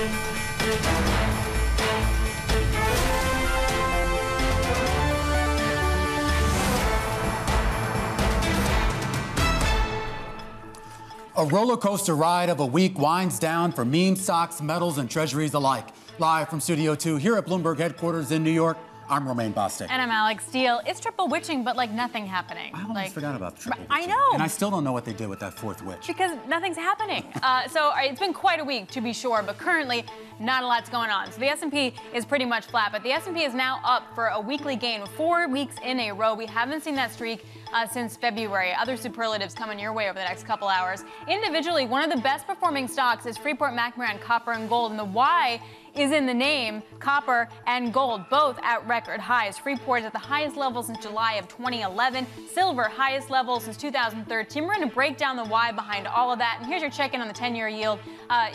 A roller coaster ride of a week winds down for memes, stocks, metals, and treasuries alike. Live from Studio 2 here at Bloomberg headquarters in New York, I'm Romaine Bostick. And I'm Alix Steel. It's triple witching, but like nothing happening. I almost forgot about the triple witching. I know. And I still don't know what they did with that fourth witch. Because nothing's happening. So it's been quite a week, to be sure, but currently not a lot's going on. So the S&P is pretty much flat, but the S&P is now up for a weekly gain, 4 weeks in a row. We haven't seen that streak since February. Other superlatives coming your way over the next couple hours. Individually, one of the best performing stocks is Freeport-McMoRan, copper and gold, and the why is in the name. Copper and gold, both at record highs. Freeport is at the highest level since July of 2011. Silver, highest level since 2013. We're going to break down the why behind all of that. And here's your check-in on the 10-year yield.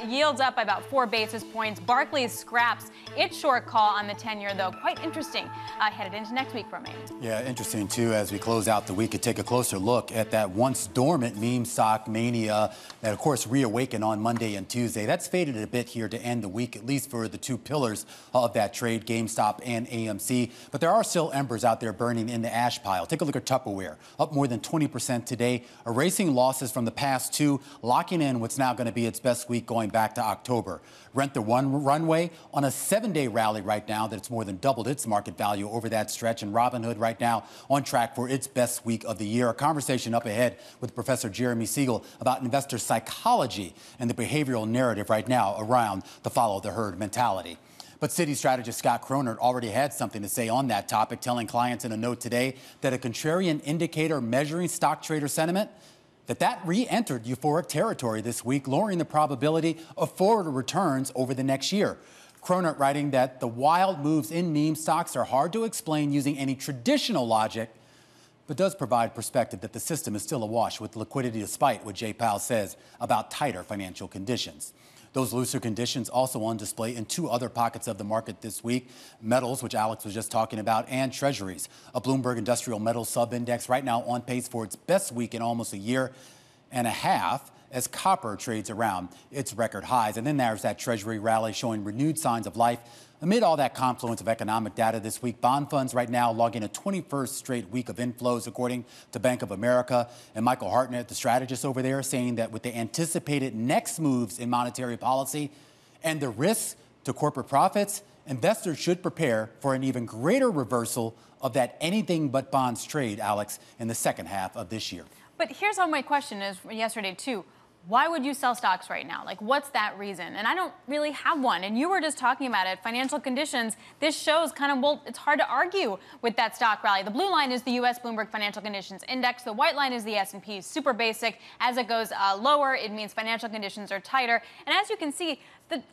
Yields up by about 4 basis points. Barclays scraps its short call on the 10-year, though. Quite interesting. Headed into next week, Romaine. Yeah, interesting, too, as we close out the week. Could take a closer look at that once dormant meme stock mania that, of course, reawakened on Monday and Tuesday. That's faded a bit here to end the week, at least for the two pillars of that trade, GameStop and AMC. But there are still embers out there burning in the ash pile. Take a look at Tupperware, up more than 20% today, erasing losses from the past two, locking in what's now going to be its best week going back to October. Rent the One Runway on a 7-day rally right now that it's more than doubled its market value over that stretch. And Robinhood right now on track for its best week of the year. A conversation up ahead with Professor Jeremy Siegel about investor psychology and the behavioral narrative right now around the follow the herd mentality. But Citi strategist Scott Chronert already had something to say on that topic, telling clients in a note today that a contrarian indicator measuring stock trader sentiment, that re-entered euphoric territory this week, lowering the probability of forward returns over the next year. Chronert writing that the wild moves in meme stocks are hard to explain using any traditional logic, but does provide perspective that the system is still awash with liquidity despite what Jay Powell says about tighter financial conditions. Those looser conditions also on display in two other pockets of the market this week, metals, which Alix was just talking about, and treasuries. A Bloomberg Industrial Metals Sub-Index right now on pace for its best week in almost a year and a half, as copper trades around its record highs. And then there's that Treasury rally showing renewed signs of life. Amid all that confluence of economic data this week, bond funds right now logging a 21st straight week of inflows, according to Bank of America. And Michael Hartnett, the strategist over there, saying that with the anticipated next moves in monetary policy and the risks to corporate profits, investors should prepare for an even greater reversal of that anything but bonds trade, Alix, in the second half of this year. But here's how my question is yesterday, too. Why would you sell stocks right now? Like, what's that reason? And I don't really have one. And you were just talking about it, financial conditions. This shows kind of, well, it's hard to argue with that stock rally. The blue line is the U.S. Bloomberg Financial Conditions Index. The white line is the S&P. Super basic. As it goes lower, it means financial conditions are tighter. And as you can see,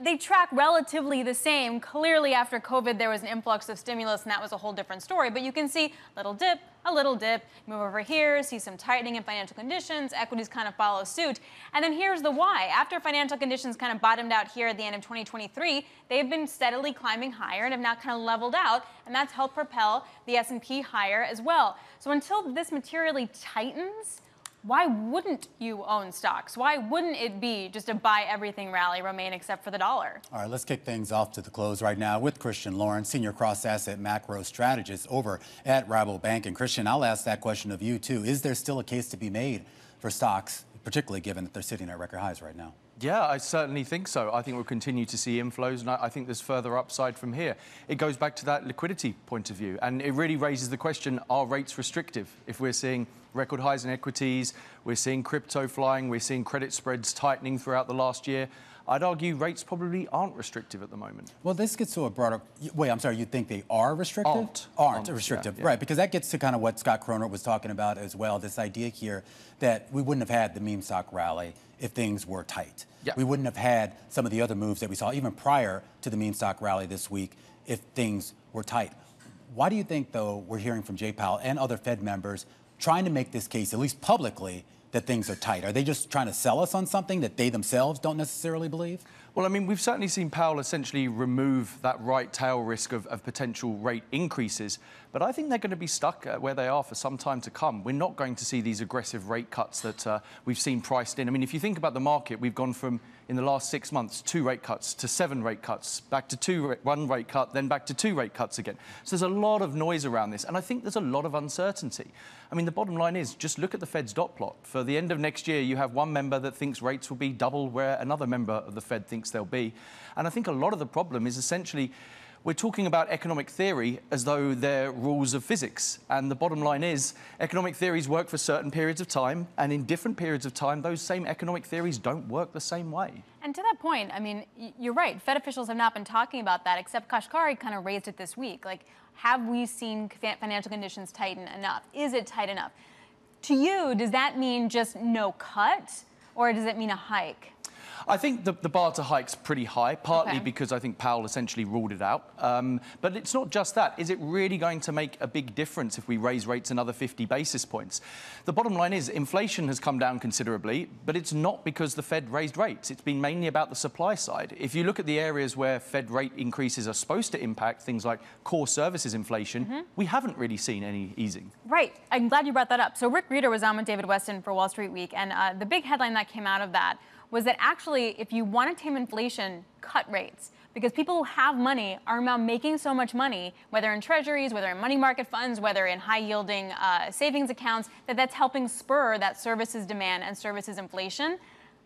they track relatively the same. Clearly, after COVID, there was an influx of stimulus, and that was a whole different story. But you can see little dip, a little dip. Move over here, see some tightening in financial conditions. Equities kind of follow suit. And then here's the why. After financial conditions kind of bottomed out here at the end of 2023, they've been steadily climbing higher and have now kind of leveled out. And that's helped propel the S&P higher as well. So until this materially tightens, why wouldn't you own stocks? Why wouldn't it be just a buy-everything rally, Romaine, except for the dollar? All right, let's kick things off to the close right now with Christian Lawrence, senior cross-asset macro strategist over at Rabobank. And, Christian, I'll ask that question of you, too. Is there still a case to be made for stocks, particularly given that they're sitting at record highs right now? Yeah, I certainly think so. I think we'll continue to see inflows, and I think there's further upside from here. It goes back to that liquidity point of view, and it really raises the question, are rates restrictive? If we're seeing record highs in equities, we're seeing crypto flying, we're seeing credit spreads tightening throughout the last year, I'd argue rates probably aren't restrictive at the moment. Well, this gets to a broader... Wait, I'm sorry, you think they are restrictive? Aren't restrictive, yeah. Right, because that gets to kind of what Scott Chronert was talking about as well, this idea here that we wouldn't have had the meme stock rally if things were tight. Yeah. We wouldn't have had some of the other moves that we saw even prior to the meme stock rally this week if things were tight. Why do you think, though, we're hearing from Jay Powell and other Fed members trying to make this case, at least publicly, that things are tight? Are they just trying to sell us on something that they themselves don't necessarily believe? Well, I mean, we've certainly seen Powell essentially remove that right tail risk of potential rate increases. But I think they're going to be stuck where they are for some time to come. We're not going to see these aggressive rate cuts that we've seen priced in. I mean, if you think about the market, we've gone from, in the last 6 months, 2 rate cuts to 7 rate cuts, back to 1 rate cut, then back to 2 rate cuts again. So there's a lot of noise around this, and I think there's a lot of uncertainty. I mean, the bottom line is, just look at the Fed's dot plot. For the end of next year, you have one member that thinks rates will be double where another member of the Fed thinks they'll be. And I think a lot of the problem is essentially we're talking about economic theory as though they're rules of physics. And the bottom line is economic theories work for certain periods of time, and in different periods of time, those same economic theories don't work the same way. And to that point, I mean, you're right. Fed officials have not been talking about that, except Kashkari kind of raised it this week. Like, have we seen financial conditions tighten enough? Is it tight enough? To you, does that mean just no cut, or does it mean a hike? I think the bar to hike's pretty high, partly because I think Powell essentially ruled it out. But it's not just that. Is it really going to make a big difference if we raise rates another 50 basis points? The bottom line is inflation has come down considerably, but it's not because the Fed raised rates. It's been mainly about the supply side. If you look at the areas where Fed rate increases are supposed to impact, things like core services inflation, we haven't really seen any easing. Right. I'm glad you brought that up. So Rick Rieder was on with David Weston for Wall Street Week, and the big headline that came out of that was that actually, if you want to tame inflation, cut rates. Because people who have money are now making so much money, whether in treasuries, whether in money market funds, whether in high-yielding savings accounts, that that's helping spur that services demand and services inflation.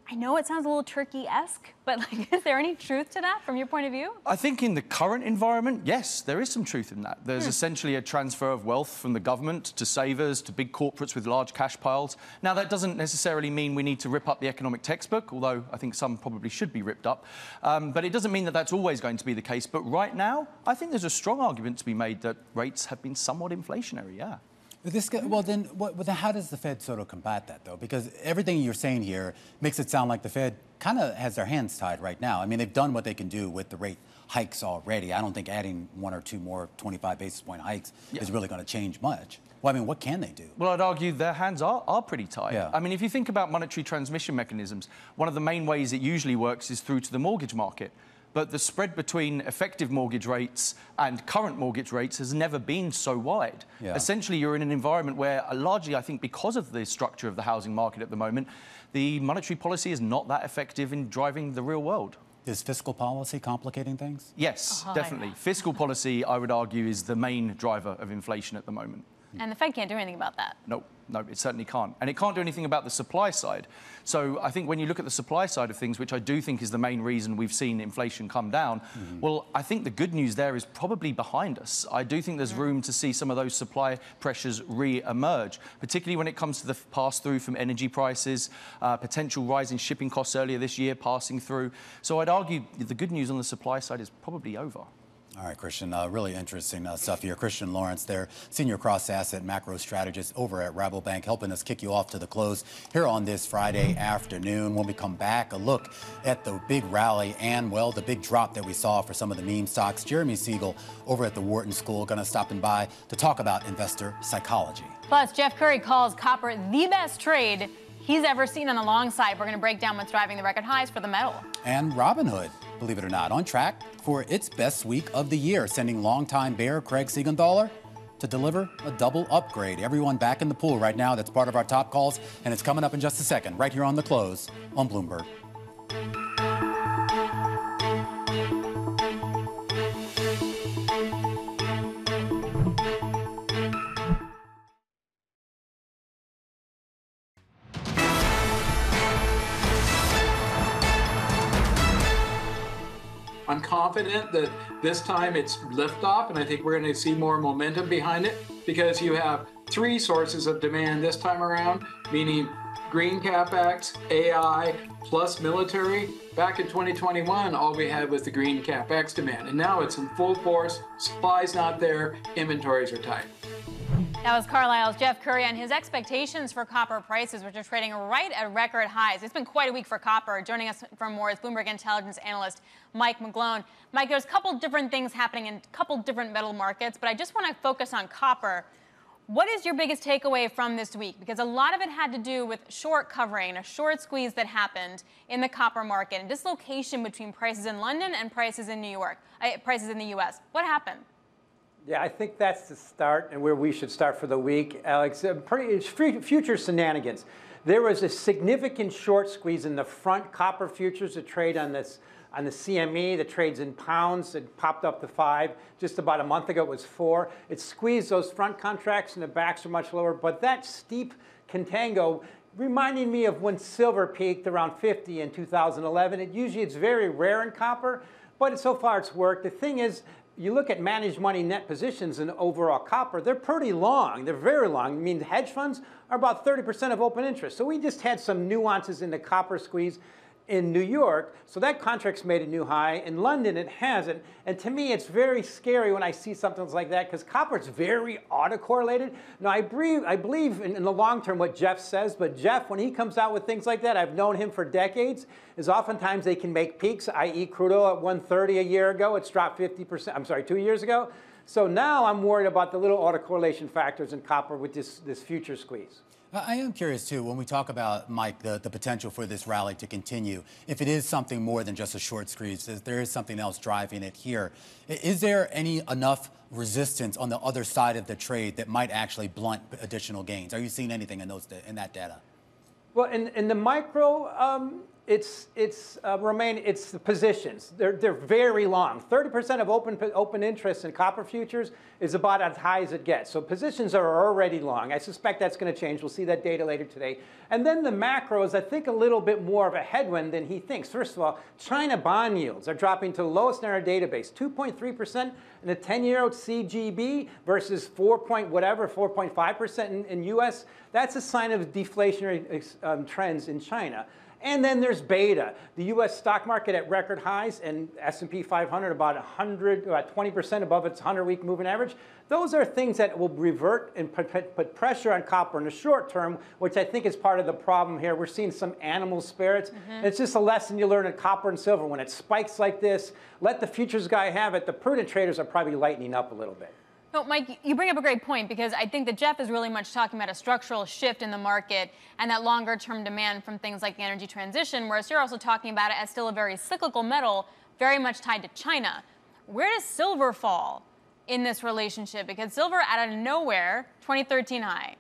I know it sounds a little Turkey-esque, but like, is there any truth to that from your point of view? I think in the current environment, yes, there is some truth in that. There's essentially a transfer of wealth from the government to savers, to big corporates with large cash piles. Now, that doesn't necessarily mean we need to rip up the economic textbook, although I think some probably should be ripped up. But it doesn't mean that that's always going to be the case. But right now, I think there's a strong argument to be made that rates have been somewhat inflationary, yeah. This, well, then how does the Fed sort of combat that, though? Because everything you're saying here makes it sound like the Fed kind of has their hands tied right now. I mean, they've done what they can do with the rate hikes already. I don't think adding 1 or 2 more 25 basis point hikes is really going to change much. Well, I mean, what can they do? Well, I'd argue their hands are pretty tied. Yeah. I mean, if you think about monetary transmission mechanisms, one of the main ways it usually works is through to the mortgage market. But the spread between effective mortgage rates and current mortgage rates has never been so wide. Yeah. Essentially, you're in an environment where largely, I think, because of the structure of the housing market at the moment, the monetary policy is not that effective in driving the real world. Is fiscal policy complicating things? Yes, definitely. Fiscal policy, I would argue, is the main driver of inflation at the moment. And the Fed can't do anything about that. No, no, it certainly can't. And it can't do anything about the supply side. So I think when you look at the supply side of things, which I do think is the main reason we've seen inflation come down, well, I think the good news there is probably behind us. I do think there's room to see some of those supply pressures re-emerge, particularly when it comes to the pass-through from energy prices, potential rise in shipping costs earlier this year passing through. So I'd argue the good news on the supply side is probably over. All right, Christian, really interesting stuff here. Christian Lawrence there, senior cross-asset macro strategist over at Rabobank, helping us kick you off to the close here on this Friday afternoon. When we come back, a look at the big rally and, well, the big drop that we saw for some of the meme stocks. Jeremy Siegel over at the Wharton School going to stop by to talk about investor psychology. Plus, Jeff Currie calls copper the best trade he's ever seen on the long side. We're going to break down what's driving the record highs for the metal. And Robinhood, believe it or not, on track for its best week of the year, sending longtime bear Craig Siegenthaler to deliver a double upgrade. Everyone back in the pool right now. That's part of our top calls, and it's coming up in just a second, right here on The Close on Bloomberg. I'm confident that this time it's liftoff, and I think we're going to see more momentum behind it because you have 3 sources of demand this time around, meaning green CapEx, AI, plus military. Back in 2021, all we had was the green CapEx demand, and now it's in full force. Supply's not there. Inventories are tight. That was Carlyle's Jeff Currie on his expectations for copper prices, which are trading right at record highs. It's been quite a week for copper. Joining us for more is Bloomberg Intelligence analyst Mike McGlone. Mike, there's a couple different things happening in a couple different metal markets, but I just want to focus on copper. What is your biggest takeaway from this week? Because a lot of it had to do with short covering, a short squeeze that happened in the copper market, and dislocation between prices in London and prices in New York, prices in the U.S. What happened? Yeah, I think that's the start and where we should start for the week, Alex. Future shenanigans. There was a significant short squeeze in the front copper futures to trade on this. On the CME, the trades in pounds, it popped up to 5. Just about a month ago, it was 4. It squeezed those front contracts, and the backs are much lower. But that steep contango reminded me of when silver peaked around 50 in 2011. It's very rare in copper, but so far it's worked. The thing is, you look at managed money net positions in overall copper, they're pretty long. They're very long. I mean, hedge funds are about 30% of open interest. So we just had some nuances in the copper squeeze in New York, so that contract's made a new high. In London, it hasn't. And to me, it's very scary when I see something like that, because copper's very autocorrelated. Now, I believe in the long term what Jeff says, but Jeff, when he comes out with things like that, I've known him for decades, is oftentimes they can make peaks, i.e. crude oil at 130 a year ago. It's dropped 50%, I'm sorry, 2 years ago. So now I'm worried about the little autocorrelation factors in copper with this future squeeze. I am curious, too, when we talk about, Mike, the potential for this rally to continue, if it is something more than just a short squeeze, if there is something else driving it here, is there enough resistance on the other side of the trade that might actually blunt additional gains? Are you seeing anything in that data? Well, in the micro, Romaine, it's the positions. They're very long. 30% of open interest in copper futures is about as high as it gets. So positions are already long. I suspect that's going to change. We'll see that data later today. And then the macro is, I think, a little bit more of a headwind than he thinks. First of all, China bond yields are dropping to the lowest in our database, 2.3% in the 10-year-old CGB versus 4.5% in U.S. That's a sign of deflationary trends in China. And then there's beta. The U.S. stock market at record highs, and S&P 500 about 20% above its 100-week moving average. Those are things that will revert and put pressure on copper in the short term, which I think is part of the problem here. We're seeing some animal spirits. It's just a lesson you learn in copper and silver. When it spikes like this, let the futures guy have it. The prudent traders are probably lightening up a little bit. No, Mike, you bring up a great point, because I think that Jeff is really much talking about a structural shift in the market and that longer-term demand from things like the energy transition, whereas you're also talking about it as still a very cyclical metal, very much tied to China. Where does silver fall in this relationship? Because silver, out of nowhere, 2013 high.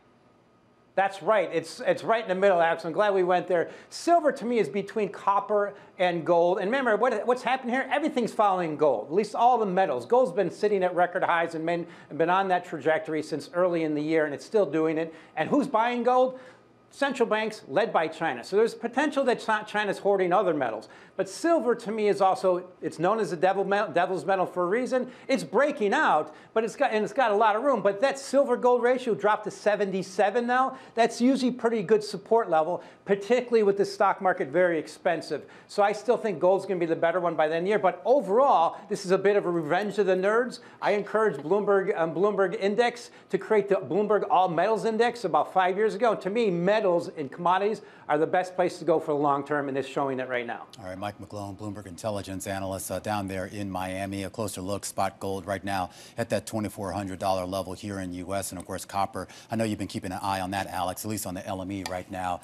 That's right. It's right in the middle, Alex. I'm glad we went there. Silver, to me, is between copper and gold. And remember, what's happened here? Everything's following gold, at least all the metals. Gold's been sitting at record highs and been on that trajectory since early in the year, and it's still doing it. And who's buying gold? Central banks led by China. So there's potential that China's hoarding other metals. But silver, to me, is also, it's known as the devil's metal for a reason. It's breaking out, but it's got a lot of room. But that silver-gold ratio dropped to 77 now. That's usually pretty good support level, particularly with the stock market very expensive. So I still think gold's going to be the better one by the end of the year. But overall, this is a bit of a revenge of the nerds. I encouraged Bloomberg Index to create the Bloomberg All Metals Index about 5 years ago. To me, metals and commodities are the best place to go for the long term, and it's showing it right now. All right, Mike McGlone, Bloomberg Intelligence analyst down there in Miami. A closer look, spot gold right now at that $2,400 level here in the U.S. And, of course, copper. I know you've been keeping an eye on that, Alex, at least on the LME right now,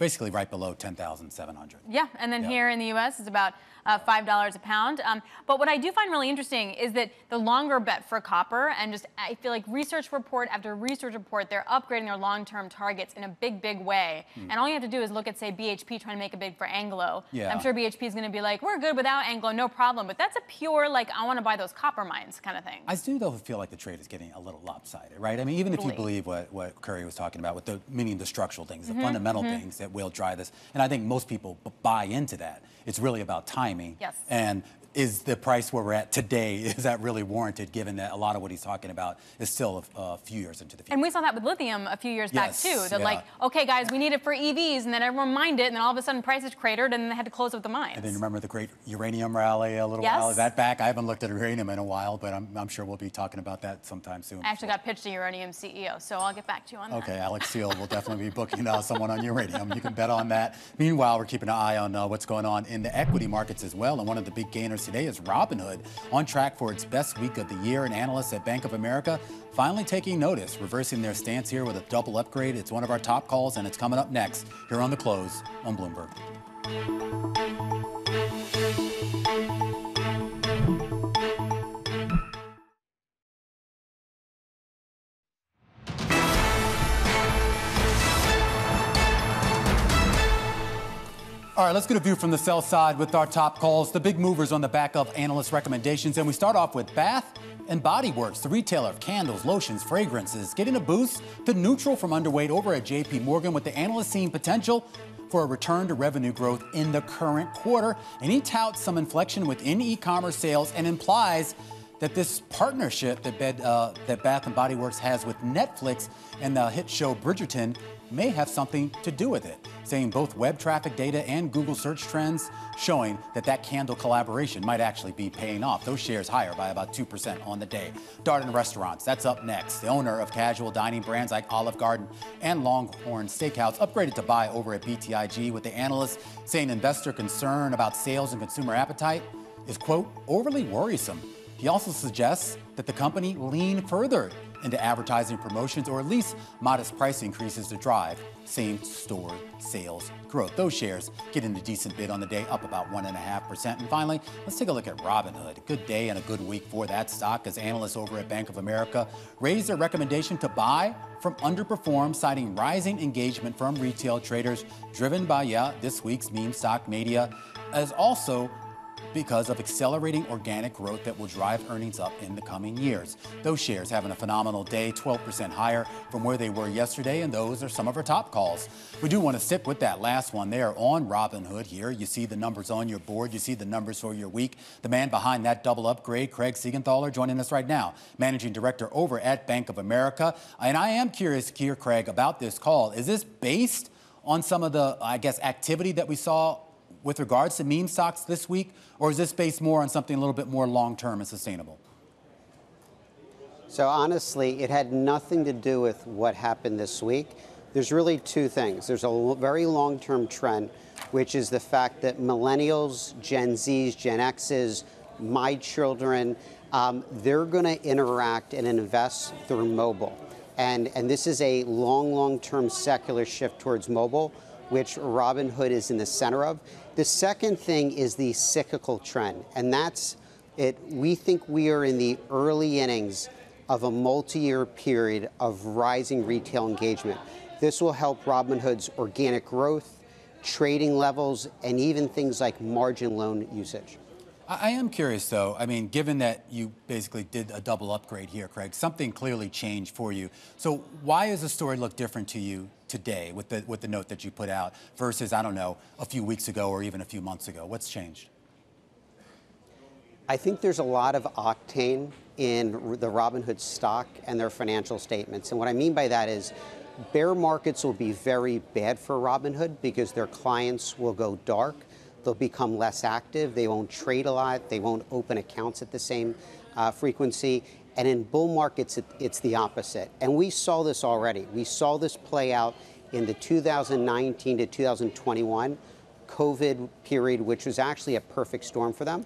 basically right below 10,700. Yeah, and then here in the U.S. it's about $5 a pound. But what I do find really interesting is that the longer bet for copper, and just I feel like research report after research report, they're upgrading their long-term targets in a big way. And all you have to do is look at, say, BHP trying to make a bid for Anglo. Yeah. I'm sure BHP is going to be like, we're good without Anglo, no problem. But that's a pure, like, I want to buy those copper mines kind of thing. I do, though, feel like the trade is getting a little lopsided, right? I mean, even if you believe what Currie was talking about, with the meaning the structural things, the fundamental things that will drive this. And I think most people buy into that. It's really about timing. Yes. And is the price where we're at today, is that really warranted, given that a lot of what he's talking about is still a few years into the future? And we saw that with lithium a few years back, too. They're like, okay, guys, we need it for EVs, and then everyone mined it, and then all of a sudden prices cratered, and they had to close up the mines. And then remember the great uranium rally a little while back? I haven't looked at uranium in a while, but I'm sure we'll be talking about that sometime soon. I actually got pitched a uranium CEO, so I'll get back to you on that. Okay, Alix Steel will definitely be booking someone on uranium. You can bet on that. Meanwhile, we're keeping an eye on what's going on in the equity markets as well, and one of the big gainers winners today is Robinhood, on track for its best week of the year, and analysts at Bank of America finally taking notice, reversing their stance here with a double upgrade. It's one of our top calls, and it's coming up next here on The Close on Bloomberg. All right, let's get a view from the sell side with our top calls, the big movers on the back of analyst recommendations. And we start off with Bath and Body Works, the retailer of candles, lotions, fragrances, getting a boost to neutral from underweight over at JP Morgan, with the analyst seeing potential for a return to revenue growth in the current quarter. And he touts some inflection within e-commerce sales and implies that this partnership that Bath and Body Works has with Netflix and the hit show Bridgerton may have something to do with it, saying both web traffic data and Google search trends showing that that candle collaboration might actually be paying off. Those shares higher by about 2% on the day. Darden Restaurants, that's up next. The owner of casual dining brands like Olive Garden and Longhorn Steakhouse upgraded to buy over at BTIG, with the analyst saying investor concern about sales and consumer appetite is, quote, overly worrisome. He also suggests that the company lean further into advertising promotions, or at least modest price increases to drive same-store sales growth. Those shares get in a decent bid on the day, up about 1.5%. And finally, let's take a look at Robinhood. A good day and a good week for that stock, as analysts over at Bank of America raised their recommendation to buy from underperform, citing rising engagement from retail traders, driven by, this week's meme stock mania, as also because of accelerating organic growth that will drive earnings up in the coming years. Those shares having a phenomenal day, 12% higher from where they were yesterday, and those are some of our top calls. We do want to stick with that last one there on Robinhood here. You see the numbers on your board. You see the numbers for your week. The man behind that double upgrade, Craig Siegenthaler, joining us right now, Managing Director over at Bank of America. And I am curious here, Craig, about this call. Is this based on some of the, activity that we saw with regards to meme stocks this week, or is this based more on something a little bit more long-term and sustainable? So honestly, it had nothing to do with what happened this week. There's really two things. There's a very long-term trend, which is the fact that millennials, Gen Zs, Gen Xs, my children, they're going to interact and invest through mobile. And this is a long-term secular shift towards mobile, which Robinhood is in the center of. The second thing is the cyclical trend, and that's it. We think we are in the early innings of a multi-year period of rising retail engagement. This will help Robinhood's organic growth, trading levels, and even things like margin loan usage. I am curious, though. I mean, given that you basically did a double upgrade here, Craig, something clearly changed for you. So why does the story look different to you today with the note that you put out versus, I don't know, a few weeks ago or even a few months ago? What's changed? I think there's a lot of octane in the Robinhood stock and their financial statements. And what I mean by that is bear markets will be very bad for Robinhood because their clients will go dark. They'll become less active. They won't trade a lot. They won't open accounts at the same frequency. And in bull markets, it's the opposite. And we saw this already. We saw this play out in the 2019 to 2021 COVID period, which was actually a perfect storm for them,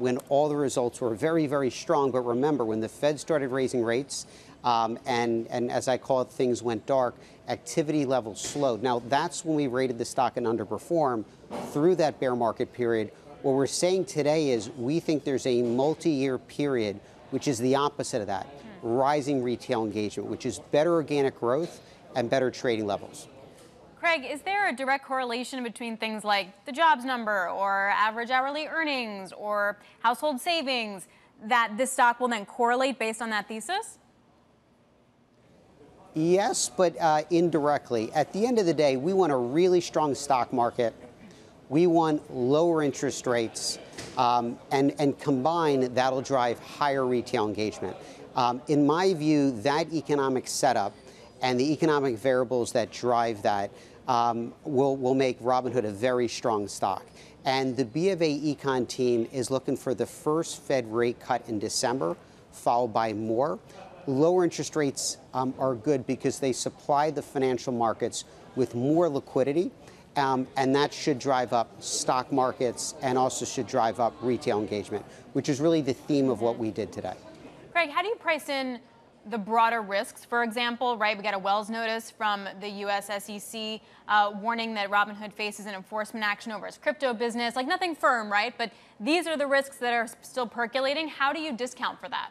when all the results were very, very strong. But remember, when the Fed started raising rates, and as I call it, things went dark, activity levels slowed. Now, that's when we rated the stock and underperformed through that bear market period. What we're saying today is we think there's a multi-year period, which is the opposite of that, rising retail engagement, which is better organic growth and better trading levels. Craig, is there a direct correlation between things like the jobs number or average hourly earnings or household savings that this stock will then correlate based on that thesis? Yes, but indirectly. At the end of the day, we want a really strong stock market. We want lower interest rates, and combined, that'll drive higher retail engagement. In my view, that economic setup and the economic variables that drive that will make Robinhood a very strong stock. And the B of A econ team is looking for the first Fed rate cut in December, followed by more. Lower interest rates are good because they supply the financial markets with more liquidity, And that should drive up stock markets and also should drive up retail engagement, which is really the theme of what we did today. Craig, how do you price in the broader risks? For example, right, we got a Wells notice from the U.S. SEC warning that Robinhood faces an enforcement action over its crypto business. Like, nothing firm, right? But these are the risks that are still percolating. How do you discount for that?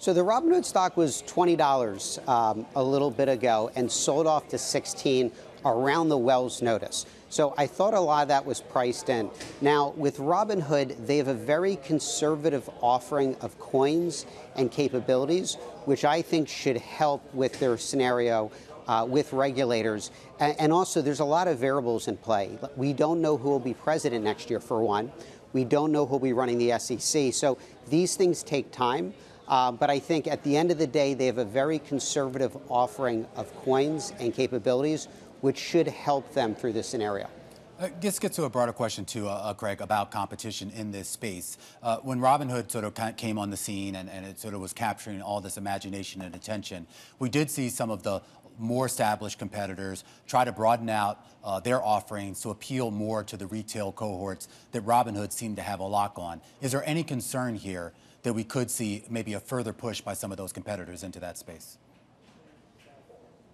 So the Robinhood stock was $20 a little bit ago and sold off to $16 around the Wells notice. So I thought a lot of that was priced in. Now, with Robinhood, they have a very conservative offering of coins and capabilities, which I think should help with their scenario with regulators. And also, there's a lot of variables in play. We don't know who will be president next year, for one. We don't know who will be running the SEC. So these things take time. But I think at the end of the day, they have a very conservative offering of coins and capabilities, which should help them through this scenario. Let's get to a broader question, too, Craig, about competition in this space. When Robinhood sort of came on the scene and it sort of was capturing all this imagination and attention, we did see some of the more established competitors try to broaden out their offerings to appeal more to the retail cohorts that Robinhood seemed to have a lock on. Is there any concern here that we could see maybe a further push by some of those competitors into that space?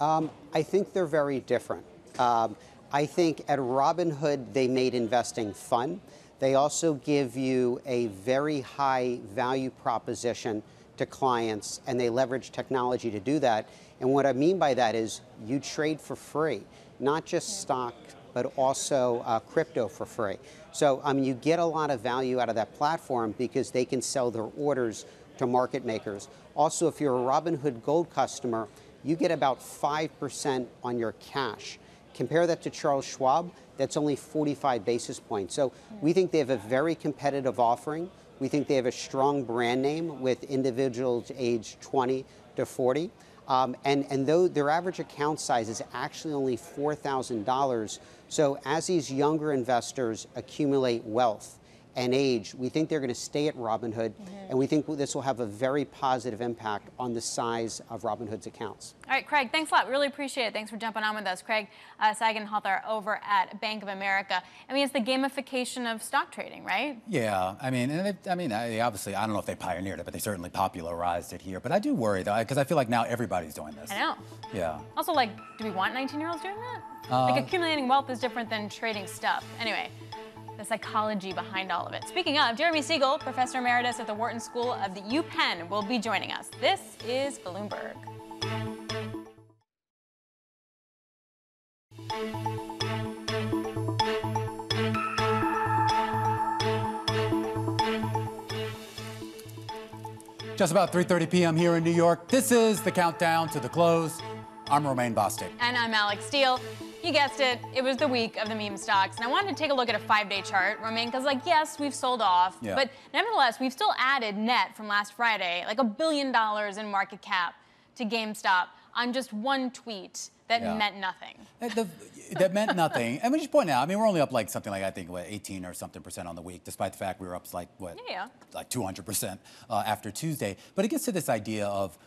I think they're very different. I think at Robinhood, they made investing fun. They also give you a very high value proposition to clients, and they leverage technology to do that. And what I mean by that is you trade for free, not just stock, but also crypto for free. So you get a lot of value out of that platform because they can sell their orders to market makers. Also, if you're a Robinhood Gold customer, you get about 5% on your cash. Compare that to Charles Schwab, that's only 45 basis points. So we think they have a very competitive offering. We think they have a strong brand name with individuals age 20 to 40. And though their average account size is actually only $4,000, so as these younger investors accumulate wealth and age, we think they're going to stay at Robinhood, and we think this will have a very positive impact on the size of Robinhood's accounts. All right, Craig, thanks a lot. Really appreciate it. Thanks for jumping on with us. Craig Siegenthaler over at Bank of America. I mean, it's the gamification of stock trading, right? Yeah, I mean, obviously, I don't know if they pioneered it, but they certainly popularized it here. But I do worry, though, because I feel like now everybody's doing this. I know. Yeah. Also, like, do we want 19-year-olds doing that? Like, accumulating wealth is different than trading stuff. Anyway. The psychology behind all of it. Speaking of, Jeremy Siegel, Professor Emeritus at the Wharton School of the UPenn, will be joining us. This is Bloomberg. Just about 3:30 p.m. here in New York. This is the countdown to the close. I'm Romaine Bostick. And I'm Alix Steel. You guessed it, it was the week of the meme stocks. And I wanted to take a look at a 5-day chart, Romaine, because, like, yes, we've sold off. Yeah. But nevertheless, we've still added net from last Friday, like $1 billion in market cap to GameStop on just one tweet that meant nothing. That meant nothing. And we just point out, I mean, we're only up like something like, I think, what, 18 or something % on the week, despite the fact we were up like, what, like 200% after Tuesday. But it gets to this idea of,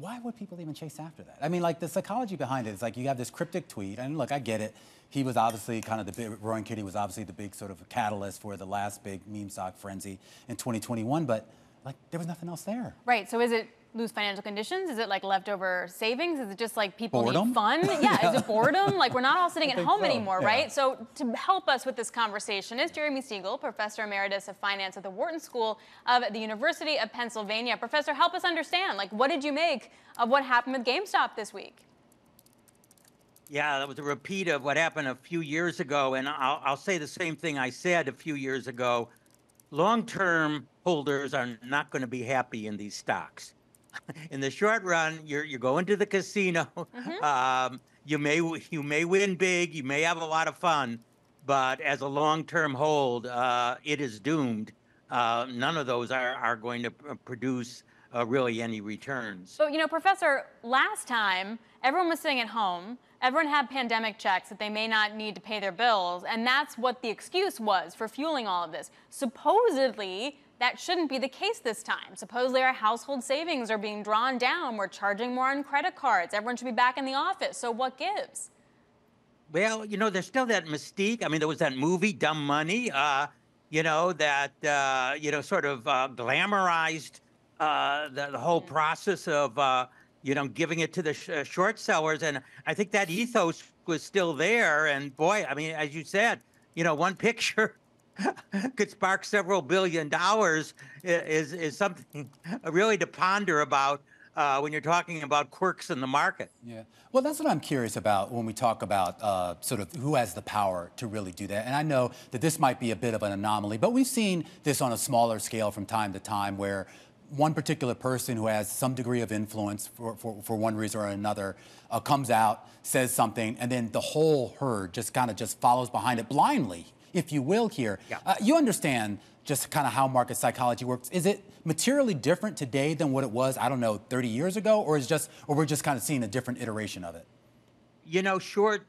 why would people even chase after that? I mean, like, the psychology behind it is, like, you have this cryptic tweet, and look, I get it. He was obviously kind of the big, Roaring Kitty was obviously the big sort of catalyst for the last big meme stock frenzy in 2021, but, like, there was nothing else there. Right, so is it loose financial conditions? Is it, like, leftover savings? Is it just, like, people need fun? Yeah, is it boredom? Like, we're not all sitting at home anymore, right? So to help us with this conversation is Jeremy Siegel, Professor Emeritus of Finance at the Wharton School of the University of Pennsylvania. Professor, help us understand, like, what did you make of what happened with GameStop this week? Yeah, that was a repeat of what happened a few years ago, and I'll say the same thing I said a few years ago. Long-term holders are not going to be happy in these stocks. In the short run, you're going to the casino. You may win big. You may have a lot of fun. But as a long-term hold, it is doomed. None of those are going to produce really any returns. So, you know, Professor, last time, everyone was sitting at home. Everyone had pandemic checks that they may not need to pay their bills. And that's what the excuse was for fueling all of this. Supposedly, that shouldn't be the case this time. Supposedly our household savings are being drawn down. We're charging more on credit cards. Everyone should be back in the office. So what gives? Well, you know, there's still that mystique. I mean, there was that movie, Dumb Money, you know, that, you know, sort of glamorized the whole process of, you know, giving it to the short sellers. And I think that ethos was still there. And boy, I mean, as you said, you know, one picture could spark several $1 billion is something really to ponder about when you're talking about quirks in the market. Yeah. Well, that's what I'm curious about when we talk about sort of who has the power to really do that. And I know that this might be a bit of an anomaly, but we've seen this on a smaller scale from time to time where one particular person who has some degree of influence for one reason or another comes out, says something, and then the whole herd just kind of follows behind it blindly, if you will, here. Yeah. You understand just kind of how market psychology works. Is it materially different today than what it was, I don't know, 30 years ago, or is just, or we're just kind of seeing a different iteration of it? You know, short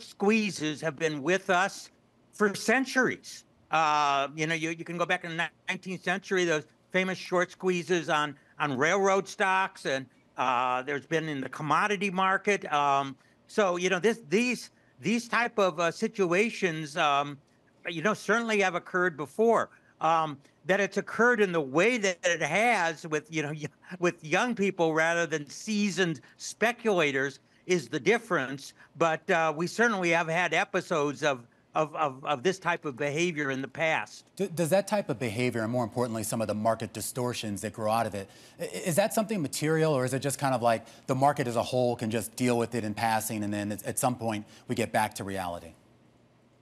squeezes have been with us for centuries. You know, you can go back in the 19th century, those famous short squeezes on railroad stocks, and there's been in the commodity market. So, you know, these type of situations, you know, certainly have occurred before. That it's occurred in the way that it has with, you know, with young people rather than seasoned speculators is the difference. But we certainly have had episodes of this type of behavior in the past. Does that type of behavior, and more importantly, some of the market distortions that grow out of it, is that something material, or is it just kind of like the market as a whole can just deal with it in passing, and then at some point we get back to reality?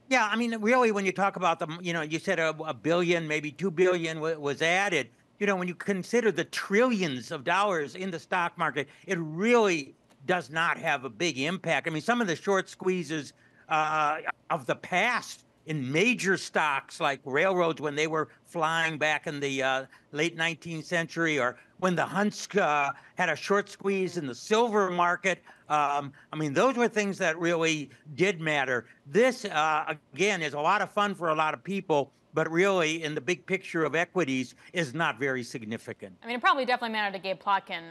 Yeah, I mean, really, when you talk about the, you know, you said $1 billion, maybe $2 billion was added. You know, when you consider the trillions of dollars in the stock market, it really does not have a big impact. I mean, some of the short squeezes of the past in major stocks like railroads when they were flying back in the late 19th century, or when the Hunts had a short squeeze in the silver market. I mean, those were things that really did matter. This, again, is a lot of fun for a lot of people, but really, in the big picture of equities, is not very significant. I mean, it probably definitely mattered to Gabe Plotkin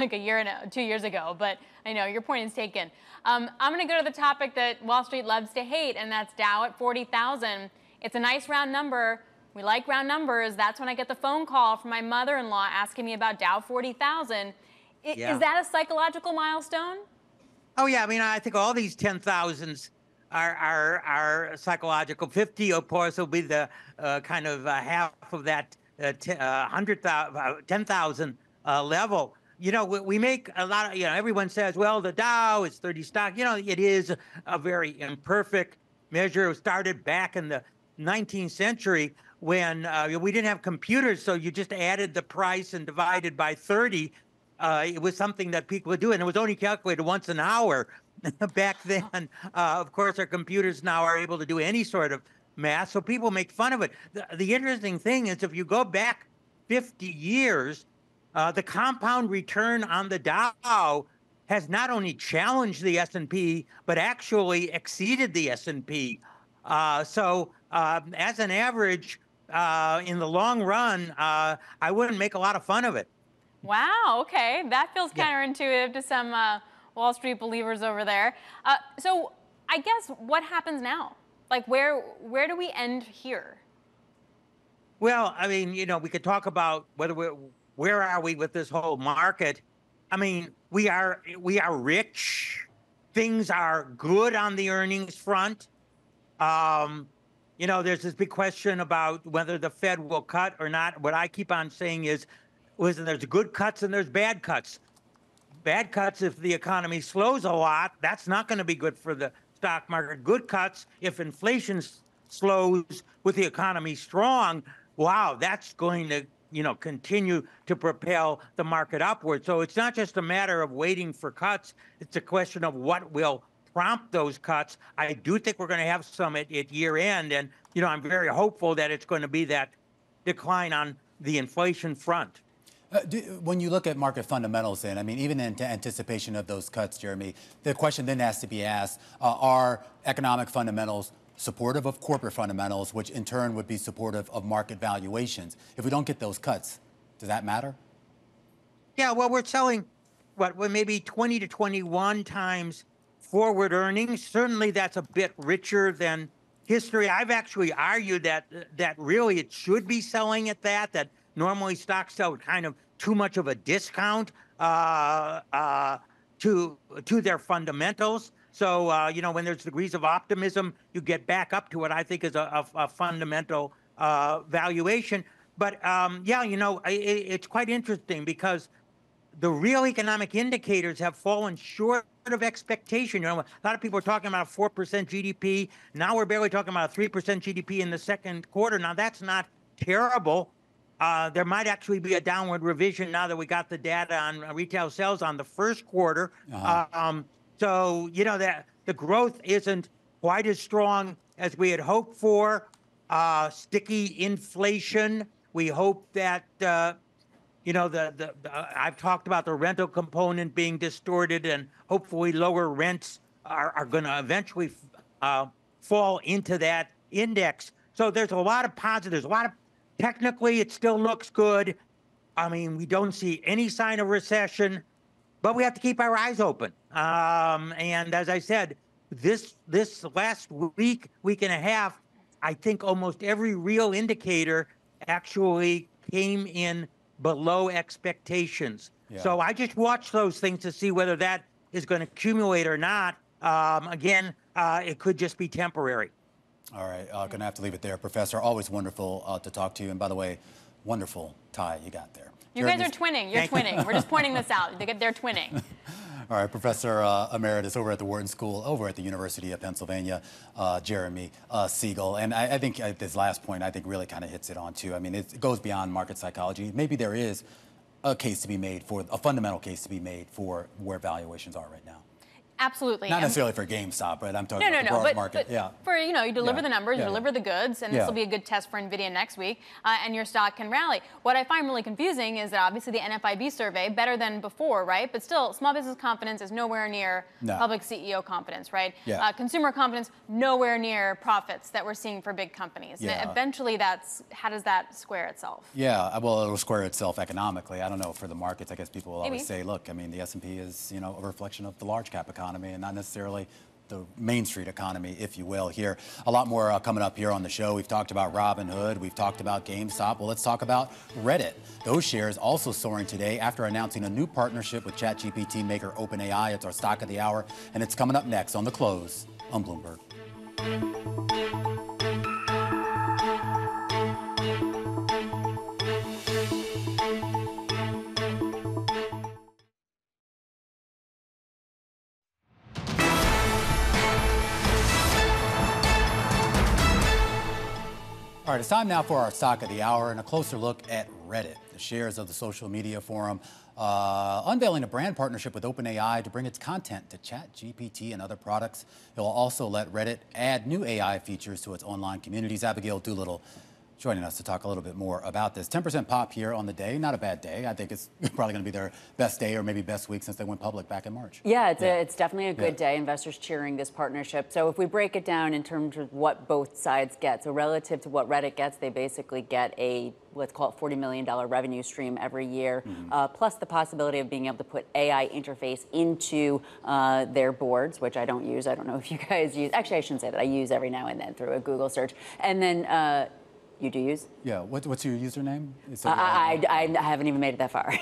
like a year and 2 years ago, but I know your point is taken. I'm going to go to the topic that Wall Street loves to hate, and that's Dow at 40,000. It's a nice round number. We like round numbers. That's when I get the phone call from my mother-in-law asking me about Dow 40,000. Yeah. Is that a psychological milestone? Oh, yeah. I mean, I think all these 10,000s are psychological. 50, of course, will be the kind of half of that 10,000 level. You know, we make a lot of, you know, everyone says, well, the Dow is 30 stock. You know, it is a very imperfect measure. It started back in the 19th century when we didn't have computers, so you just added the price and divided by 30. It was something that people would do, and it was only calculated once an hour back then. Of course, our computers now are able to do any sort of math, so people make fun of it. The interesting thing is if you go back 50 years, the compound return on the Dow has not only challenged the S&P, but actually exceeded the S&P. So as an average, in the long run, I wouldn't make a lot of fun of it. Wow, okay. That feels counterintuitive to some Wall Street believers over there. So I guess what happens now? Like, where do we end here? Well, I mean, you know, we could talk about whether where are we with this whole market. I mean, we are rich. Things are good on the earnings front. You know, there's this big question about whether the Fed will cut or not. What I keep on saying is, listen, there's good cuts and there's bad cuts. Bad cuts, if the economy slows a lot, that's not going to be good for the stock market. Good cuts, if inflation slows with the economy strong, wow, that's going to, you know, continue to propel the market upward. So it's not just a matter of waiting for cuts. It's a question of what will prompt those cuts. I do think we're going to have some at year end. And, you know, I'm very hopeful that it's going to be that decline on the inflation front. When you look at market fundamentals then, I mean, even in anticipation of those cuts, Jeremy, the question then has to be asked, are economic fundamentals supportive of corporate fundamentals, which in turn would be supportive of market valuations? If we don't get those cuts, does that matter? Yeah, well, we're selling, what, maybe 20 to 21 times forward earnings. Certainly that's a bit richer than history. I've actually argued that really it should be selling at that normally stocks sell at kind of too much of a discount to their fundamentals. So, you know, when there's degrees of optimism, you get back up to what I think is a fundamental valuation. But, yeah, you know, it's quite interesting because the real economic indicators have fallen short of expectation. You know, a lot of people are talking about a 4% GDP. Now we're barely talking about a 3% GDP in the second quarter. Now, that's not terrible. There might actually be a downward revision now that we got the data on retail sales on the first quarter. Uh-huh. So, you know, that the growth isn't quite as strong as we had hoped for. Sticky inflation. We hope that, you know, I've talked about the rental component being distorted, and hopefully lower rents are going to eventually fall into that index. So there's a lot of positives. Technically, it still looks good. I mean, we don't see any sign of recession. But we have to keep our eyes open. And as I said, this last week and a half, I think almost every real indicator actually came in below expectations. Yeah. So I just watch those things to see whether that is going to accumulate or not. Again, it could just be temporary. All right. Going to have to leave it there, Professor. Always wonderful to talk to you. And by the way, wonderful tie you got there. You guys are twinning. You're twinning. We're just pointing this out. They're twinning. All right, Professor Emeritus over at the Wharton School, over at the University of Pennsylvania, Jeremy Siegel. And I think at this last point, I think really kind of hits it on, too. I mean, it goes beyond market psychology. Maybe there is a case to be made for, a fundamental case to be made for where valuations are right now. Absolutely. Not necessarily for GameStop, but I'm talking about the broad market. But yeah. For, you know, you deliver the numbers, you deliver the goods, and this will be a good test for NVIDIA next week, and your stock can rally. What I find really confusing is that obviously the NFIB survey, better than before, right? But still, small business confidence is nowhere near public CEO confidence, right? Yeah. Consumer confidence, nowhere near profits that we're seeing for big companies. Yeah. And eventually, how does that square itself? Yeah, well, it'll square itself economically. I don't know, for the markets, I guess people will always say, look, I mean, the S&P is, you know, a reflection of the large cap economy. And not necessarily the Main Street economy, if you will, here. A lot more coming up here on the show. We've talked about Robinhood. We've talked about GameStop. Well, let's talk about Reddit. Those shares also soaring today after announcing a new partnership with ChatGPT maker OpenAI. It's our stock of the hour, and it's coming up next on The Close on Bloomberg. All right, it's time now for our stock of the hour and a closer look at Reddit, the shares of the social media forum, unveiling a brand partnership with OpenAI to bring its content to ChatGPT and other products. It will also let Reddit add new AI features to its online communities. Abigail Doolittle joining us to talk a little bit more about this. 10% pop here on the day. Not a bad day. I think it's probably going to be their best day or maybe best week since they went public back in March. Yeah, it's definitely a good day. Investors cheering this partnership. So if we break it down in terms of what both sides get, so relative to what Reddit gets, they basically get a, let's call it, $40 million revenue stream every year, plus the possibility of being able to put AI interface into their boards, which I don't use. I don't know if you guys use. Actually, I shouldn't say that. I use every now and then through a Google search. And then you do use? Yeah. What's your username? I haven't even made it that far.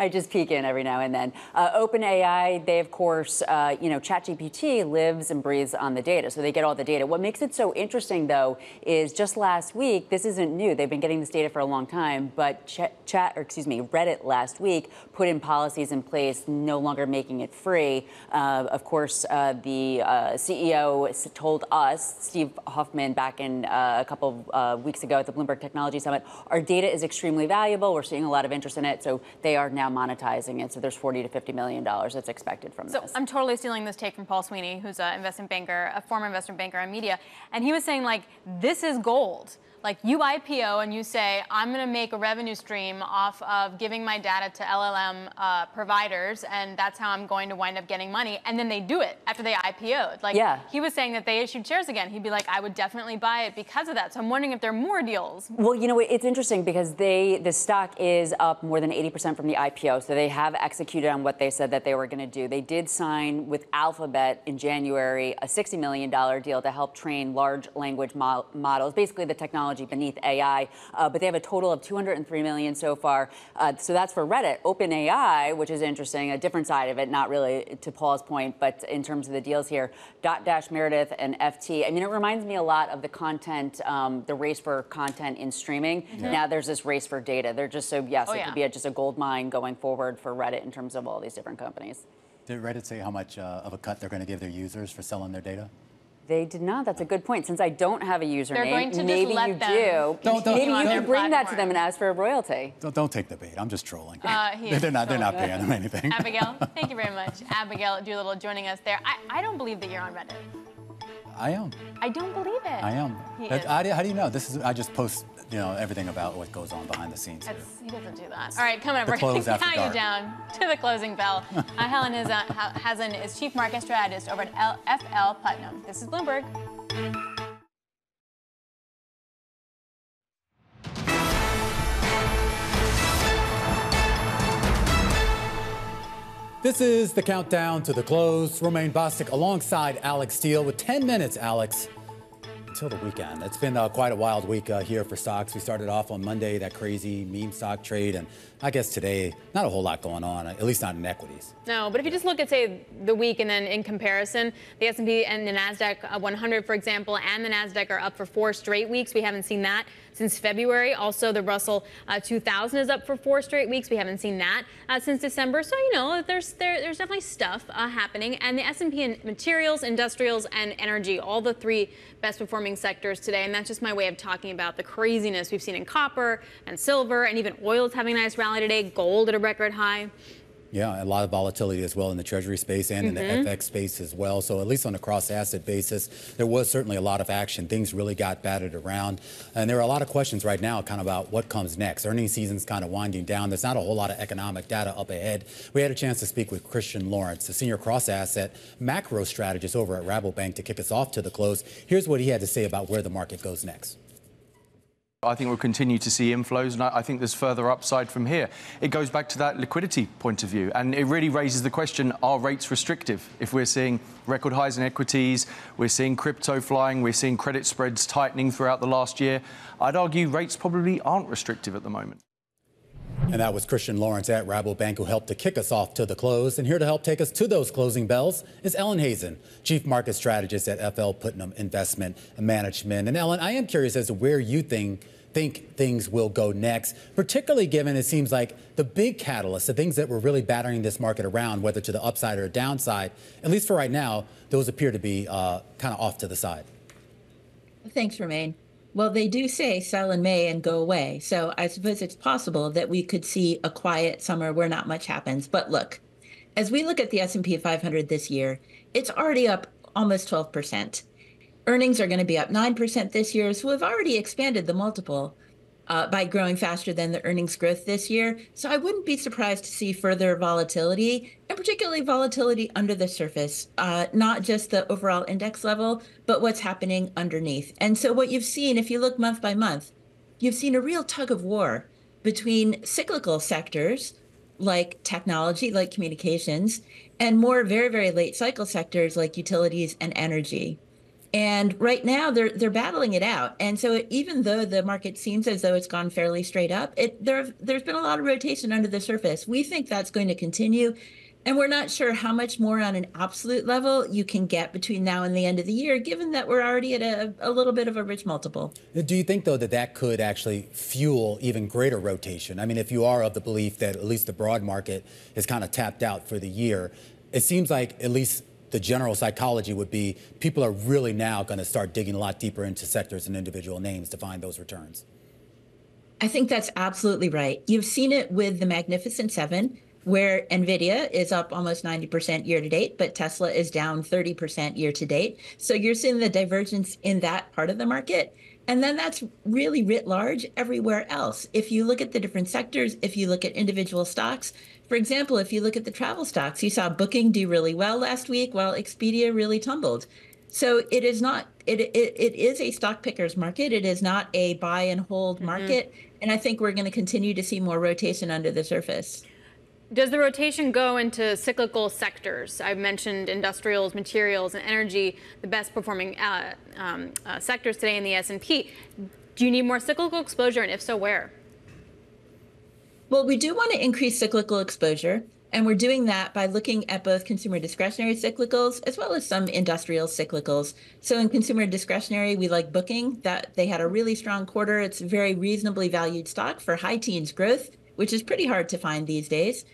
I just peek in every now and then. OpenAI, they, of course, you know, ChatGPT lives and breathes on the data, so they get all the data. What makes it so interesting, though, is just last week, this isn't new. They've been getting this data for a long time, but Reddit last week put in policies in place, no longer making it free. Of course, the CEO told us, Steve Huffman, back in a couple of weeks ago at the Bloomberg Technology Summit, our data is extremely valuable. We're seeing a lot of interest in it, so they are now monetizing it. So there's $40 to $50 million that's expected from this. So I'm totally stealing this take from Paul Sweeney, who's a former investment banker on media, and he was saying, like, this is gold. like you IPO and you say, I'm going to make a revenue stream off of giving my data to LLM providers, and that's how I'm going to wind up getting money. And then they do it after they IPO'd. Like, yeah. He was saying that they issued shares again. He'd be like, I would definitely buy it because of that. So I'm wondering if there are more deals. Well, you know, it's interesting because the stock is up more than 80% from the IPO. So they have executed on what they said that they were going to do. They did sign with Alphabet in January a $60 million deal to help train large language models, basically the technology beneath AI, but they have a total of 203 million so far. So that's for Reddit. OpenAI, which is interesting, a different side of it, not really to Paul's point, but in terms of the deals here, Dotdash Meredith and FT. I mean, it reminds me a lot of the content, the race for content in streaming. Mm-hmm. Now there's this race for data. They're just so, yes, it could be just a gold mine going forward for Reddit in terms of all these different companies. Did Reddit say how much of a cut they're going to give their users for selling their data? They did not. That's a good point. Since I don't have a username, maybe you do. Maybe you can bring that to them and ask for a royalty. Don't take the bait. I'm just trolling. They're not paying them anything. Abigail, thank you very much. Abigail Doolittle joining us there. I don't believe that you're on Reddit. I am. I don't believe it. I am. How do you know? This is. I just post, you know, everything about what goes on behind the scenes. He doesn't do that. All right, coming up, we're going to count you down to the closing bell. Helen Hazen is chief market strategist over at FL Putnam. This is Bloomberg. This is the countdown to the close. Romaine Bostick alongside Alix Steel with 10 minutes, Alix, until the weekend. It's been quite a wild week here for stocks. We started off on Monday, that crazy meme stock trade, and I guess today, not a whole lot going on, at least not in equities. No, but if you just look at, say, the week and then in comparison, the S&P and the NASDAQ 100, for example, and the NASDAQ are up for 4 straight weeks. We haven't seen that since February. Also, the Russell 2000 is up for 4 straight weeks. We haven't seen that since December. So, you know, there's definitely stuff happening. And the S&P in materials, industrials, and energy, all the 3 best performing sectors today. And that's just my way of talking about the craziness we've seen in copper and silver, and even oil is having a nice rally today. Gold at a record high. Yeah, a lot of volatility as well in the Treasury space and in the FX space as well. So at least on a cross-asset basis, there was certainly a lot of action. Things really got batted around. And there are a lot of questions right now kind of about what comes next. Earnings season's kind of winding down. There's not a whole lot of economic data up ahead. We had a chance to speak with Christian Lawrence, the senior cross-asset macro strategist over at Rabobank, to kick us off to the close. Here's what he had to say about where the market goes next. I think we'll continue to see inflows, and I think there's further upside from here. It goes back to that liquidity point of view, and it really raises the question, are rates restrictive? If we're seeing record highs in equities, we're seeing crypto flying, we're seeing credit spreads tightening throughout the last year, I'd argue rates probably aren't restrictive at the moment. And that was Christian Lawrence at Rabobank, who helped to kick us off to the close. And here to help take us to those closing bells is Ellen Hazen, chief market strategist at FL Putnam Investment Management. And Ellen, I am curious as to where you think things will go next, particularly given it seems like the big catalysts, the things that were really battering this market around, whether to the upside or downside, at least for right now, those appear to be kind of off to the side. Thanks, Romaine. Well, they do say sell in May and go away. So I suppose it's possible that we could see a quiet summer where not much happens. But look, as we look at the S&P 500 this year, it's already up almost 12%. Earnings are going to be up 9% this year. So we've already expanded the multiple by growing faster than the earnings growth this year. So I wouldn't be surprised to see further volatility, and particularly volatility under the surface, not just the overall index level, but what's happening underneath. And so what you've seen, if you look month by month, you've seen a real tug of war between cyclical sectors like technology, like communications, and more very, very late cycle sectors like utilities and energy. And right now, they're battling it out. And so even though the market seems as though it's gone fairly straight up, there's been a lot of rotation under the surface. We think that's going to continue. And we're not sure how much more on an absolute level you can get between now and the end of the year, given that we're already at a little bit of a rich multiple. Do you think, though, that that could actually fuel even greater rotation? I mean, if you are of the belief that at least the broad market is kind of tapped out for the year, it seems like at least the general psychology would be people are really now going to start digging a lot deeper into sectors and individual names to find those returns. I think that's absolutely right. You've seen it with the Magnificent Seven, where NVIDIA is up almost 90% year to date, but Tesla is down 30% year to date. So you're seeing the divergence in that part of the market. And then that's really writ large everywhere else. If you look at the different sectors, if you look at individual stocks, for example, if you look at the travel stocks, you saw Booking do really well last week while Expedia really tumbled. So it is not, it is a stock picker's market. It is not a buy and hold market. And I think we're going to continue to see more rotation under the surface. Does the rotation go into cyclical sectors? I've mentioned industrials, materials, and energy, the best performing sectors today in the S&P. Do you need more cyclical exposure, and if so, where? Well, we do want to increase cyclical exposure, and we're doing that by looking at both consumer discretionary cyclicals as well as some industrial cyclicals. So in consumer discretionary, we like Booking. That they had a really strong quarter. It's a very reasonably valued stock for high teens growth, which is pretty hard to find these days.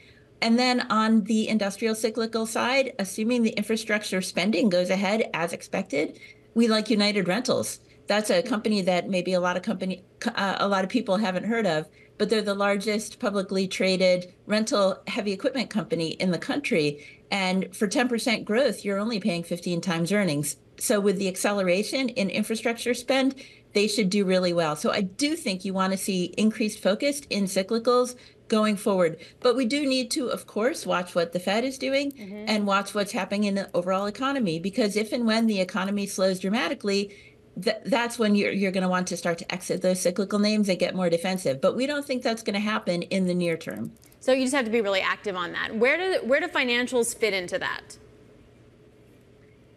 And then on the industrial cyclical side, assuming the infrastructure spending goes ahead as expected, we like United Rentals. That's a company that maybe a lot of people haven't heard of, but they're the largest publicly traded rental heavy equipment company in the country. And for 10% growth, you're only paying 15 times earnings. So with the acceleration in infrastructure spend, they should do really well. So I do think you want to see increased focus in cyclicals going forward. But we do need to, of course, watch what the Fed is doing and watch what's happening in the overall economy, because if and when the economy slows dramatically, that's when you're going to want to start to exit those cyclical names and get more defensive. But we don't think that's going to happen in the near term. So you just have to be really active on that. Where do financials fit into that?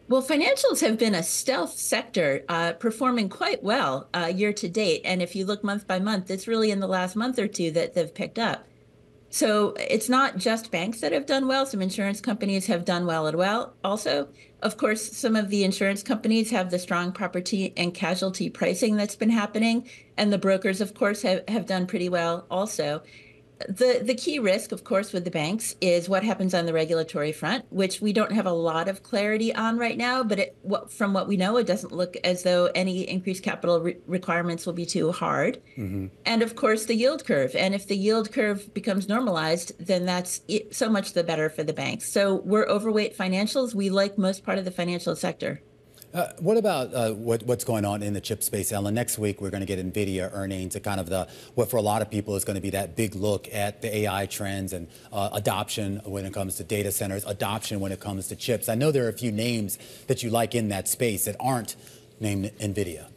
Well, financials have been a stealth sector performing quite well year to date. And if you look month by month, it's really in the last month or two that they've picked up. So it's not just banks that have done well. Some insurance companies have done well as well. Also, of course, some of the insurance companies have the strong property and casualty pricing that's been happening. And the brokers, of course, have done pretty well also. The key risk, of course, with the banks is what happens on the regulatory front, which we don't have a lot of clarity on right now. But from what we know, it doesn't look as though any increased capital requirements will be too hard. And of course, the yield curve. And if the yield curve becomes normalized, then that's so much the better for the banks. So we're overweight financials. We like most part of the financial sector. What about what's going on in the chip space, Ellen? Next week, we're going to get NVIDIA earnings, and kind of what for a lot of people is going to be that big look at the AI trends and adoption when it comes to data centers, adoption when it comes to chips. I know there are a few names that you like in that space that aren't named NVIDIA.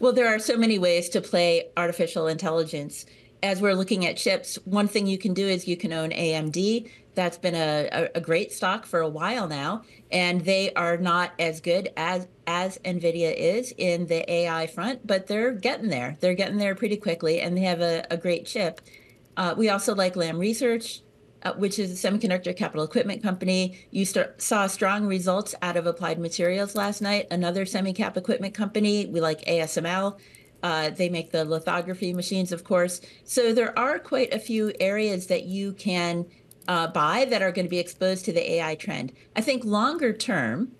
Well, there are so many ways to play artificial intelligence. As we're looking at chips, one thing you can do is you can own AMD. That's been a great stock for a while now, and they are not as good as NVIDIA is in the AI front, but they're getting there. They're getting there pretty quickly, and they have a great chip. We also like Lam Research, which is a semiconductor capital equipment company. You saw strong results out of Applied Materials last night, another semi-cap equipment company. We like ASML. They make the lithography machines, of course. So there are quite a few areas that you can buy that are going to be exposed to the AI trend. I think longer term,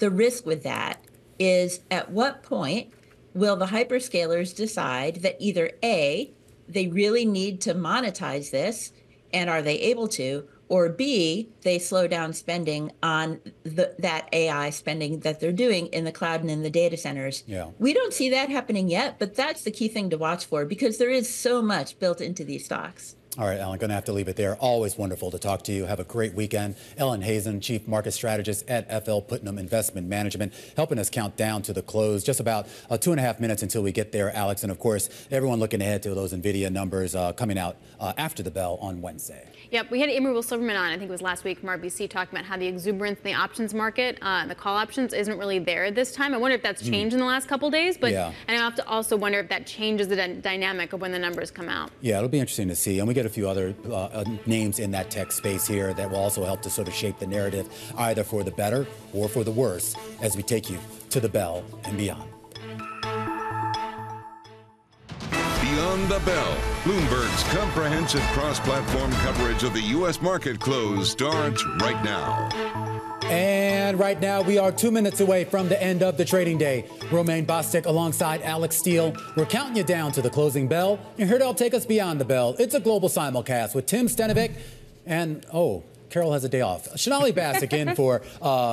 the risk with that is at what point will the hyperscalers decide that either A, they really need to monetize this, and are they able to, or B, they slow down spending on that AI spending that they're doing in the cloud and in the data centers. Yeah. We don't see that happening yet, but that's the key thing to watch for, because there is so much built into these stocks. All right, Ellen, going to have to leave it there. Always wonderful to talk to you. Have a great weekend. Ellen Hazen, Chief Market Strategist at FL Putnam Investment Management, helping us count down to the close. Just about 2.5 minutes until we get there, Alex. And, of course, everyone looking ahead to those NVIDIA numbers coming out after the bell on Wednesday. Yep, we had Imru Silverman on, I think it was last week, from RBC, talking about how the exuberance in the options market, the call options, isn't really there this time. I wonder if that's changed in the last couple of days. But and I have to also wonder if that changes the dynamic of when the numbers come out. Yeah, it'll be interesting to see. And we get a few other names in that tech space here that will also help to sort of shape the narrative, either for the better or for the worse, as we take you to the bell and beyond. Beyond the Bell, Bloomberg's comprehensive cross-platform coverage of the U.S. market close starts right now. And right now, we are 2 minutes away from the end of the trading day. Romaine Bostick alongside Alix Steel. We're counting you down to the closing bell. And here to help take us beyond the bell, it's a global simulcast with Tim Stenovic and, oh, Carol has a day off. Shanali Bass again for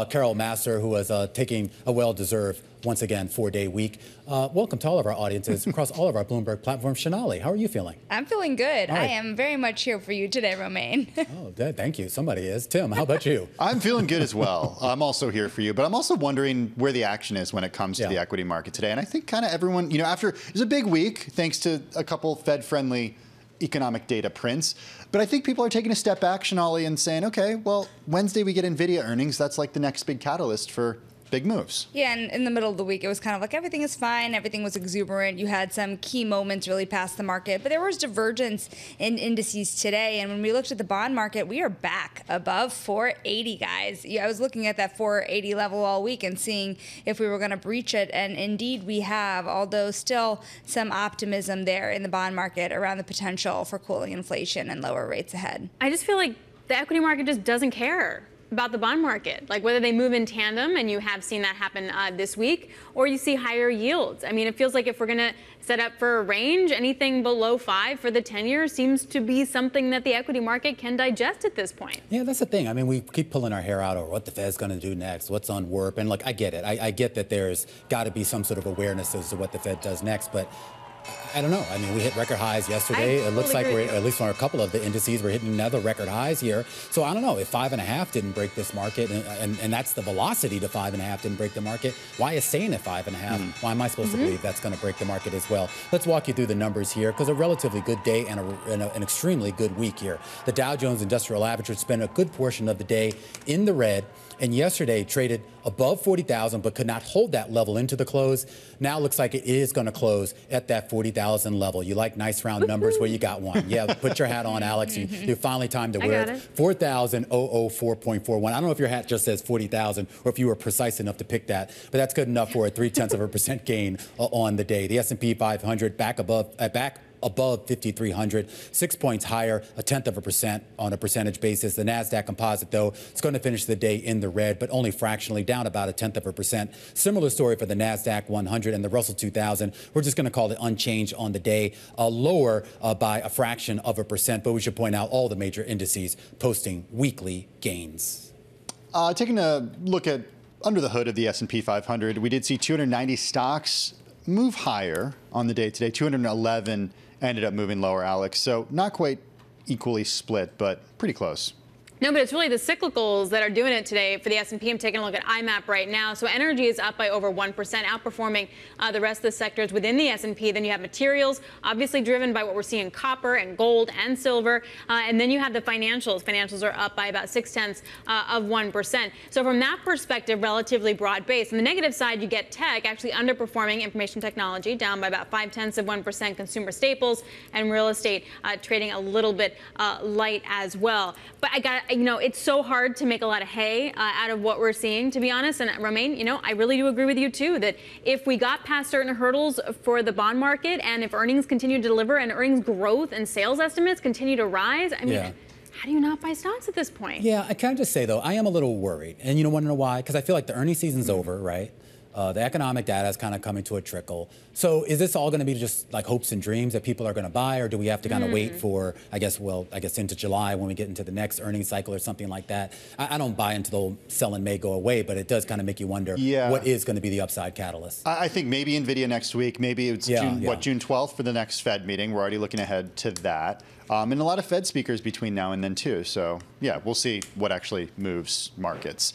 Carol Masser, who is taking a well-deserved, once again, four-day week. Welcome to all of our audiences across all of our Bloomberg platforms. Shanali, how are you feeling? I'm feeling good. Right. I am very much here for you today, Romaine. Oh, thank you. Somebody is. Tim, how about you? I'm feeling good as well. I'm also here for you, but I'm also wondering where the action is when it comes to the equity market today. And I think kind of everyone, you know, after it was a big week, thanks to a couple Fed-friendly economic data prints. But I think people are taking a step back, Shanali, and saying, okay, well, Wednesday we get NVIDIA earnings. That's like the next big catalyst for big moves. Yeah, and in the middle of the week, it was kind of like everything is fine. Everything was exuberant. You had some key moments really past the market, but there was divergence in indices today. And when we looked at the bond market, we are back above 480, guys. Yeah, I was looking at that 480 level all week and seeing if we were going to breach it. And indeed, we have, although still some optimism there in the bond market around the potential for cooling inflation and lower rates ahead. I just feel like the equity market just doesn't care about the bond market, like whether they move in tandem, and you have seen that happen this week, or you see higher yields. I mean, it feels like if we're going to set up for a range, anything below 5 for the 10-year seems to be something that the equity market can digest at this point. Yeah, that's the thing. I mean, we keep pulling our hair out over what the Fed's going to do next, what's on warp. And, like, I get it. I get that there's got to be some sort of awareness as to what the Fed does next, but I don't know. I mean, we hit record highs yesterday. It looks like we're, at least on a couple of the indices, we're hitting another record highs here. So I don't know. If 5.5 didn't break this market, and that's the velocity to 5.5 didn't break the market, why is staying at 5.5? Why am I supposed to believe that's going to break the market as well? Let's walk you through the numbers here, because a relatively good day and an extremely good week here. The Dow Jones Industrial Average spent a good portion of the day in the red, and yesterday traded above 40,000 but could not hold that level into the close. Now looks like it is going to close at that 40,000 level. You like nice round numbers where you got one. Yeah, put your hat on, Alix. You're finally timed to wear it. 4,004.41. I don't know if your hat just says 40,000 or if you were precise enough to pick that, but that's good enough for a 0.3% gain on the day. The S&P 500 back above, above 5,300, 6 points higher, 0.1% on a percentage basis. The NASDAQ composite, though, it's going to finish the day in the red, but only fractionally, down about 0.1%. Similar story for the NASDAQ 100 and the Russell 2000. We're just going to call it unchanged on the day, lower by a fraction of a percent. But we should point out all the major indices posting weekly gains. Taking a look at under the hood of the S&P 500, we did see 290 stocks move higher on the day today, 211. Ended up moving lower, Alix. So not quite equally split, but pretty close. No, but it's really the cyclicals that are doing it today for the S&P. I'm taking a look at IMAP right now. So energy is up by over 1%, outperforming the rest of the sectors within the S&P. Then you have materials, obviously driven by what we're seeing, copper and gold and silver. And then you have the financials. Financials are up by about 0.6% of 1%. So from that perspective, relatively broad-based. On the negative side, you get tech actually underperforming, information technology down by about 0.5%, consumer staples and real estate trading a little bit light as well. But you know, it's so hard to make a lot of hay out of what we're seeing, to be honest. And Romaine, you know, I really do agree with you, too, that if we got past certain hurdles for the bond market and if earnings continue to deliver and earnings growth and sales estimates continue to rise, I mean, how do you not buy stocks at this point? Yeah, I can just say, though, I am a little worried. And you know, want to know why? Because I feel like the earnings season's over, right? The economic data is kind of coming to a trickle. So is this all going to be just like hopes and dreams that people are going to buy, or do we have to kind of wait for, I guess into July when we get into the next earnings cycle or something like that? I don't buy into the whole sell and may go away, but it does kind of make you wonder what is going to be the upside catalyst. I think maybe NVIDIA next week, maybe it's June 12th for the next Fed meeting. We're already looking ahead to that. And a lot of Fed speakers between now and then, too. So, yeah, we'll see what actually moves markets.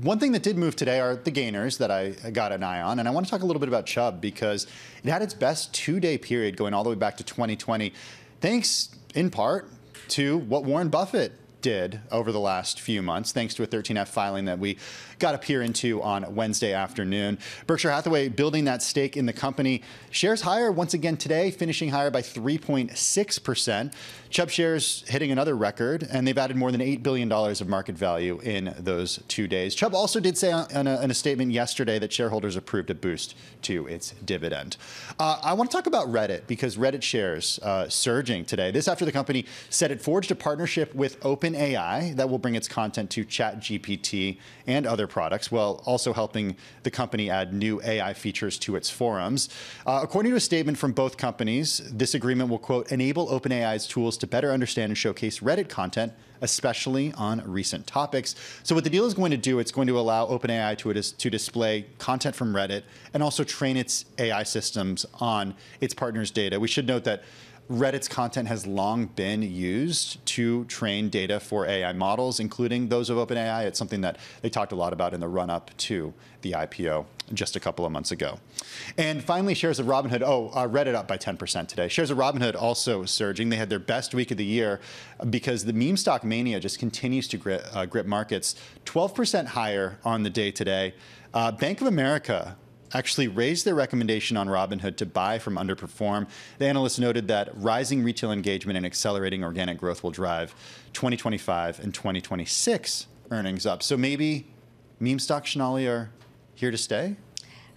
One thing that did move today are the gainers that I got an eye on. And I want to talk a little bit about Chubb, because it had its best two-day period going all the way back to 2020, thanks in part to what Warren Buffett did over the last few months, thanks to a 13F filing that we got to peer into on Wednesday afternoon. Berkshire Hathaway building that stake in the company. Shares higher once again today, finishing higher by 3.6%. Chubb shares hitting another record, and they've added more than $8 billion of market value in those 2 days. Chubb also did say in a statement yesterday that shareholders approved a boost to its dividend. I want to talk about Reddit, because Reddit shares surging today. This after the company said it forged a partnership with OpenAI OpenAI, that will bring its content to ChatGPT and other products, while also helping the company add new AI features to its forums. According to a statement from both companies, this agreement will, quote, enable OpenAI's tools to better understand and showcase Reddit content, especially on recent topics. So what the deal is going to do, it's going to allow OpenAI to display content from Reddit and also train its AI systems on its partners' data. We should note that Reddit's content has long been used to train data for AI models, including those of OpenAI. It's something that they talked a lot about in the run-up to the IPO just a couple of months ago. And finally, shares of Robinhood. Reddit up by 10% today. Shares of Robinhood also surging. They had their best week of the year because the meme stock mania just continues to grip markets. 12% higher on the day today. Bank of America actually raised their recommendation on Robinhood to buy from underperform. The analysts noted that rising retail engagement and accelerating organic growth will drive 2025 and 2026 earnings up. So maybe meme stocks, Shanali, are here to stay?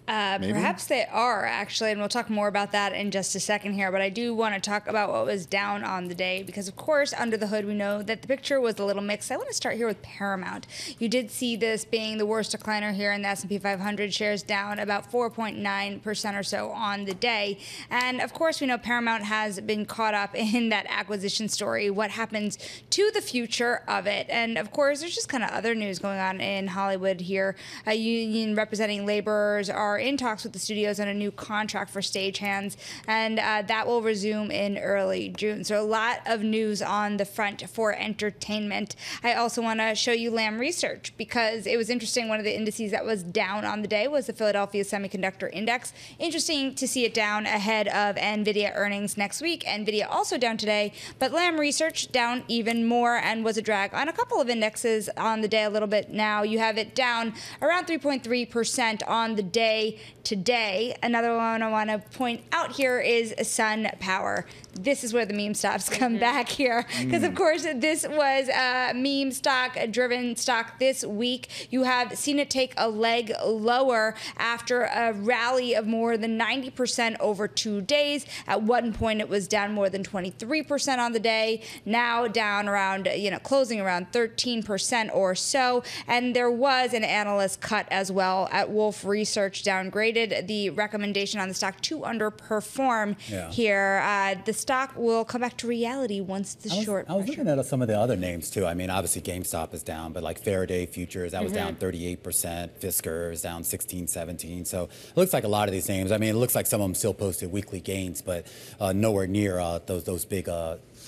Perhaps they are, actually, and we'll talk more about that in just a second here, but I do want to talk about what was down on the day because, of course, under the hood, we know that the picture was a little mixed. I want to start here with Paramount. You did see this being the worst decliner here in the S&P 500, shares down about 4.9% or so on the day. And, of course, we know Paramount has been caught up in that acquisition story, what happens to the future of it. And, of course, there's just kind of other news going on in Hollywood here. A union representing laborers are in talks with the studios on a new contract for stagehands, and that will resume in early June. So a lot of news on the front for entertainment. I also want to show you Lam Research because it was interesting. One of the indices that was down on the day was the Philadelphia Semiconductor Index. Interesting to see it down ahead of NVIDIA earnings next week. NVIDIA also down today, but Lam Research down even more and was a drag on a couple of indexes on the day a little bit now. You have it down around 3.3% on the day today. Another one I want to point out here is Sun Power. This is where the meme stocks come back here because, of course, this was a meme stock-driven stock this week. You have seen it take a leg lower after a rally of more than 90% over 2 days. At one point, it was down more than 23% on the day. Now down around, closing around 13% or so. And there was an analyst cut as well at Wolf Research, downgraded the recommendation on the stock to underperform here. The stock will come back to reality once the I was looking at some of the other names, too. I mean, obviously, GameStop is down, but like Faraday Futures, that was down 38%. Fisker is down 16-17. So it looks like a lot of these names. I mean, it looks like some of them still posted weekly gains, but nowhere near those big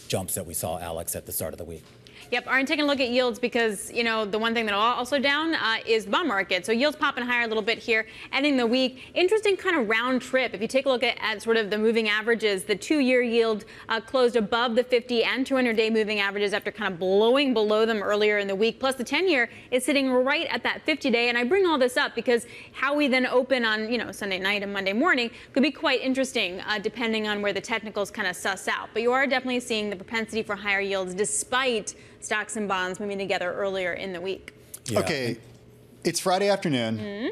jumps that we saw, Alex, at the start of the week. Yep, aren't taking a look at yields because, the one thing that also down is the bond market. So yields popping higher a little bit here, ending the week. Interesting kind of round trip. If you take a look at sort of the moving averages, the two-year yield closed above the 50 and 200-day moving averages after kind of blowing below them earlier in the week. Plus the 10-year is sitting right at that 50-day. And I bring all this up because how we then open on, Sunday night and Monday morning could be quite interesting depending on where the technicals kind of suss out. But you are definitely seeing the propensity for higher yields despite stocks and bonds moving together earlier in the week. Yeah. Okay, it's Friday afternoon.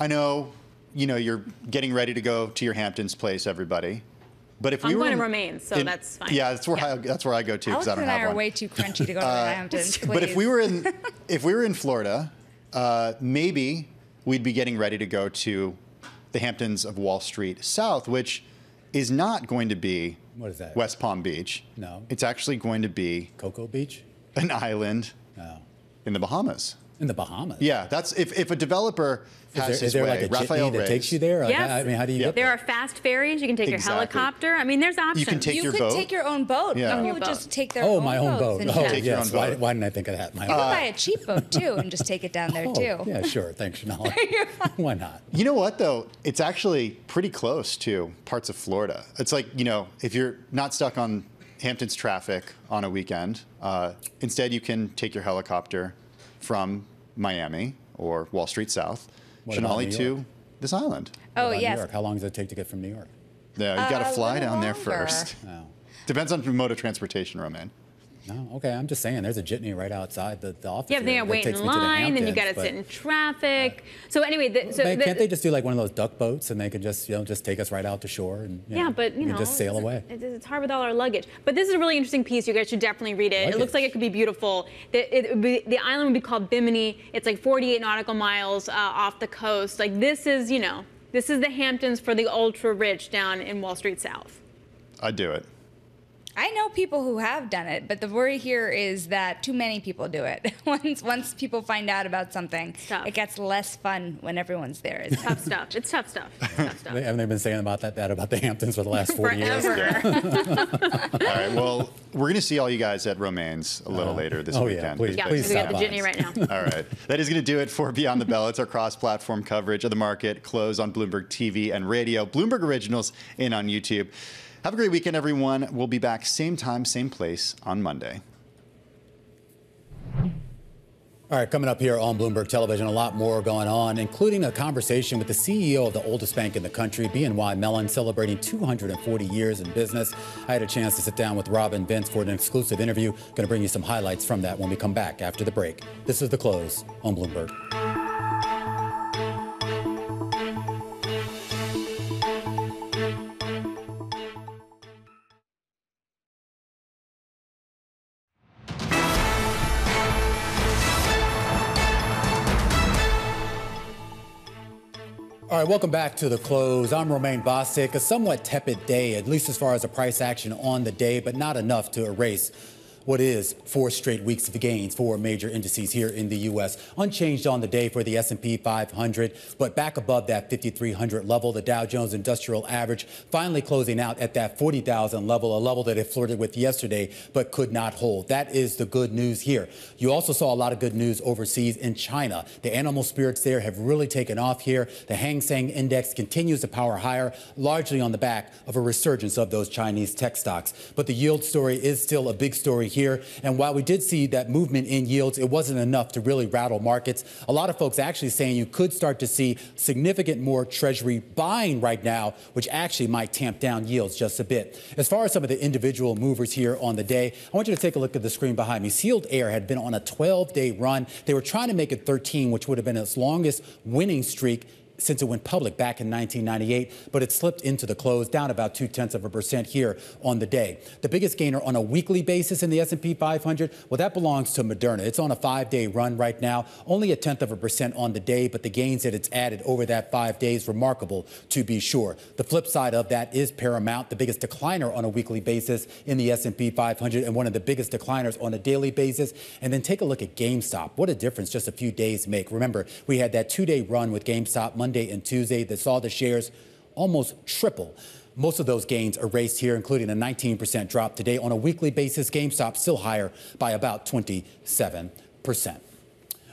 I know, you're getting ready to go to your Hamptons place, everybody. But if I'm going to Romaine, so that's fine. Yeah, that's where I go to because I don't have one. Alex and I are way too crunchy to go to the Hamptons. Please. But if we were in Florida, maybe we'd be getting ready to go to the Hamptons of Wall Street South, which is not going to be West Palm Beach. No, it's actually going to be Cocoa Beach. An island in the Bahamas. In the Bahamas? Yeah, that's if a developer has his way. Is there like a jitney that takes you there? Yes. Like, how do you get there? There are fast ferries. You can take your helicopter. I mean, there's options. You can take your boat. You could take your own boat. Yeah. People would just take their own boat. Why didn't I think of that? You could buy a cheap boat, too, and just take it down there, too. Yeah, sure. Thanks, Shanali. Why not? You know what, though? It's actually pretty close to parts of Florida. It's like, if you're not stuck on Hamptons traffic on a weekend, instead you can take your helicopter from Miami or Wall Street South, Shanali, to this island. Oh, yes. New York. How long does it take to get from New York? Yeah, you got to fly down there first. Depends on your mode of transportation, Romaine. No, okay, I'm just saying there's a jitney right outside the office. Yeah, but they gotta wait in line, then you gotta sit in traffic. So anyway, can't they just do like one of those duck boats and they can just, you know, just take us right out to shore and just sail away? It's hard with all our luggage. But this is a really interesting piece. You guys should definitely read it. It looks like it could be beautiful. The island would be called Bimini. It's like 48 nautical miles off the coast. Like this is, you know, this is the Hamptons for the ultra rich down in Wall Street South. I'd do it. I know people who have done it, but the worry here is that too many people do it. Once people find out about something, it gets less fun when everyone's there. It's tough stuff. It's tough stuff. It's tough stuff. Haven't they been saying about that about the Hamptons for the last 40 years? Yeah. All right. Well, we're going to see all you guys at Romaine's a little later this weekend. Please, please stop by. We got the jitney right now. All right. That is going to do it for Beyond the Bell. It's our cross-platform coverage of the market. Close on Bloomberg TV and radio. Bloomberg Originals in on YouTube. Have a great weekend, everyone. We'll be back same time, same place on Monday. All right, coming up here on Bloomberg Television, a lot more going on, including a conversation with the CEO of the oldest bank in the country, BNY Mellon, celebrating 240 years in business. I had a chance to sit down with Robin Vince for an exclusive interview. Going to bring you some highlights from that when we come back after the break. This is The Close on Bloomberg. All right, welcome back to The Close. I'm Romaine Bostick. A somewhat tepid day, at least as far as a price action on the day, but not enough to erase what is 4 straight weeks of gains for major indices here in the U.S. Unchanged on the day for the S&P 500, but back above that 5,300 level, the Dow Jones Industrial Average finally closing out at that 40,000 level, a level that it flirted with yesterday but could not hold. That is the good news here. You also saw a lot of good news overseas in China. The animal spirits there have really taken off here. The Hang Seng Index continues to power higher, largely on the back of a resurgence of those Chinese tech stocks. But the yield story is still a big story here. And while we did see that movement in yields, it wasn't enough to really rattle markets. A lot of folks actually saying you could start to see significant more Treasury buying right now, which actually might tamp down yields just a bit. As far as some of the individual movers here on the day, I want you to take a look at the screen behind me. Sealed Air had been on a 12-day run. They were trying to make it 13, which would have been its longest winning streak since it went public back in 1998, but it slipped into the close, down about 0.2% here on the day. The biggest gainer on a weekly basis in the S&P 500, well, that belongs to Moderna. It's on a 5-day run right now, only 0.1% on the day, but the gains that it's added over that 5 days, remarkable to be sure. The flip side of that is Paramount, the biggest decliner on a weekly basis in the S&P 500 and one of the biggest decliners on a daily basis. And then take a look at GameStop. What a difference just a few days make. Remember, we had that 2-day run with GameStop Monday and Tuesday that saw the shares almost triple. Most of those gains erased here, including a 19% drop today. On a weekly basis, GameStop still higher by about 27%.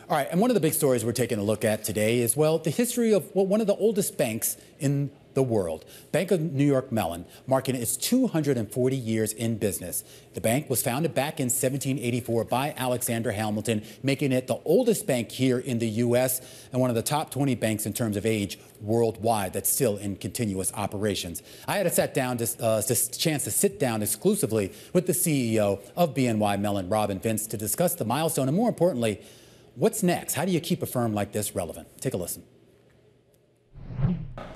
All right, and one of the big stories we're taking a look at today is, well, the history of one of the oldest banks in the world. Bank of New York Mellon, marking its 240 years in business. The bank was founded back in 1784 by Alexander Hamilton, making it the oldest bank here in the U.S. and one of the top 20 banks in terms of age worldwide that's still in continuous operations. I had a chance to sit down exclusively with the CEO of BNY Mellon, Robin Vince, to discuss the milestone and, more importantly, what's next? How do you keep a firm like this relevant? Take a listen.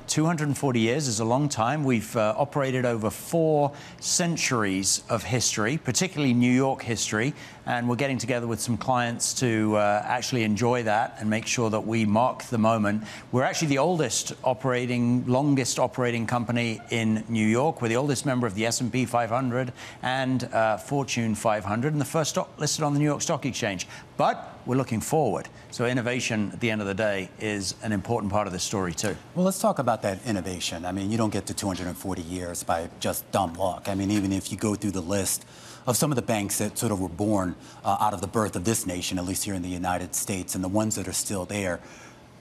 240 years is a long time. We've operated over 4 centuries of history, particularly New York history, and we're getting together with some clients to actually enjoy that and make sure that we mark the moment. We're actually the oldest operating, longest operating company in New York. We're the oldest member of the S&P 500 and Fortune 500, and the first stock listed on the New York Stock Exchange. But we're looking forward. So innovation, at the end of the day, is an important part of the story, too. Well, let's talk about that innovation. I mean, you don't get to 240 years by just dumb luck. I mean, even if you go through the list of some of the banks that sort of were born out of the birth of this nation, at least here in the United States, and the ones that are still there,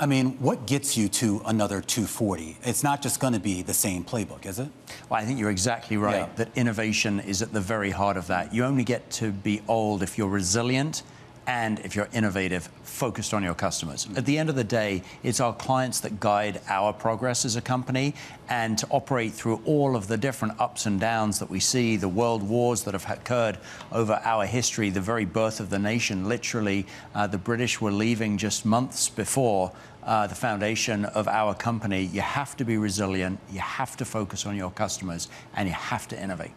I mean, what gets you to another 240? It's not just going to be the same playbook, is it? Well, I think you're exactly right, that innovation is at the very heart of that. You only get to be old if you're resilient and if you're innovative, focused on your customers. At the end of the day, it's our clients that guide our progress as a company, and to operate through all of the different ups and downs that we see, the world wars that have occurred over our history, the very birth of the nation, literally, the British were leaving just months before the foundation of our company. You have to be resilient, you have to focus on your customers, and you have to innovate.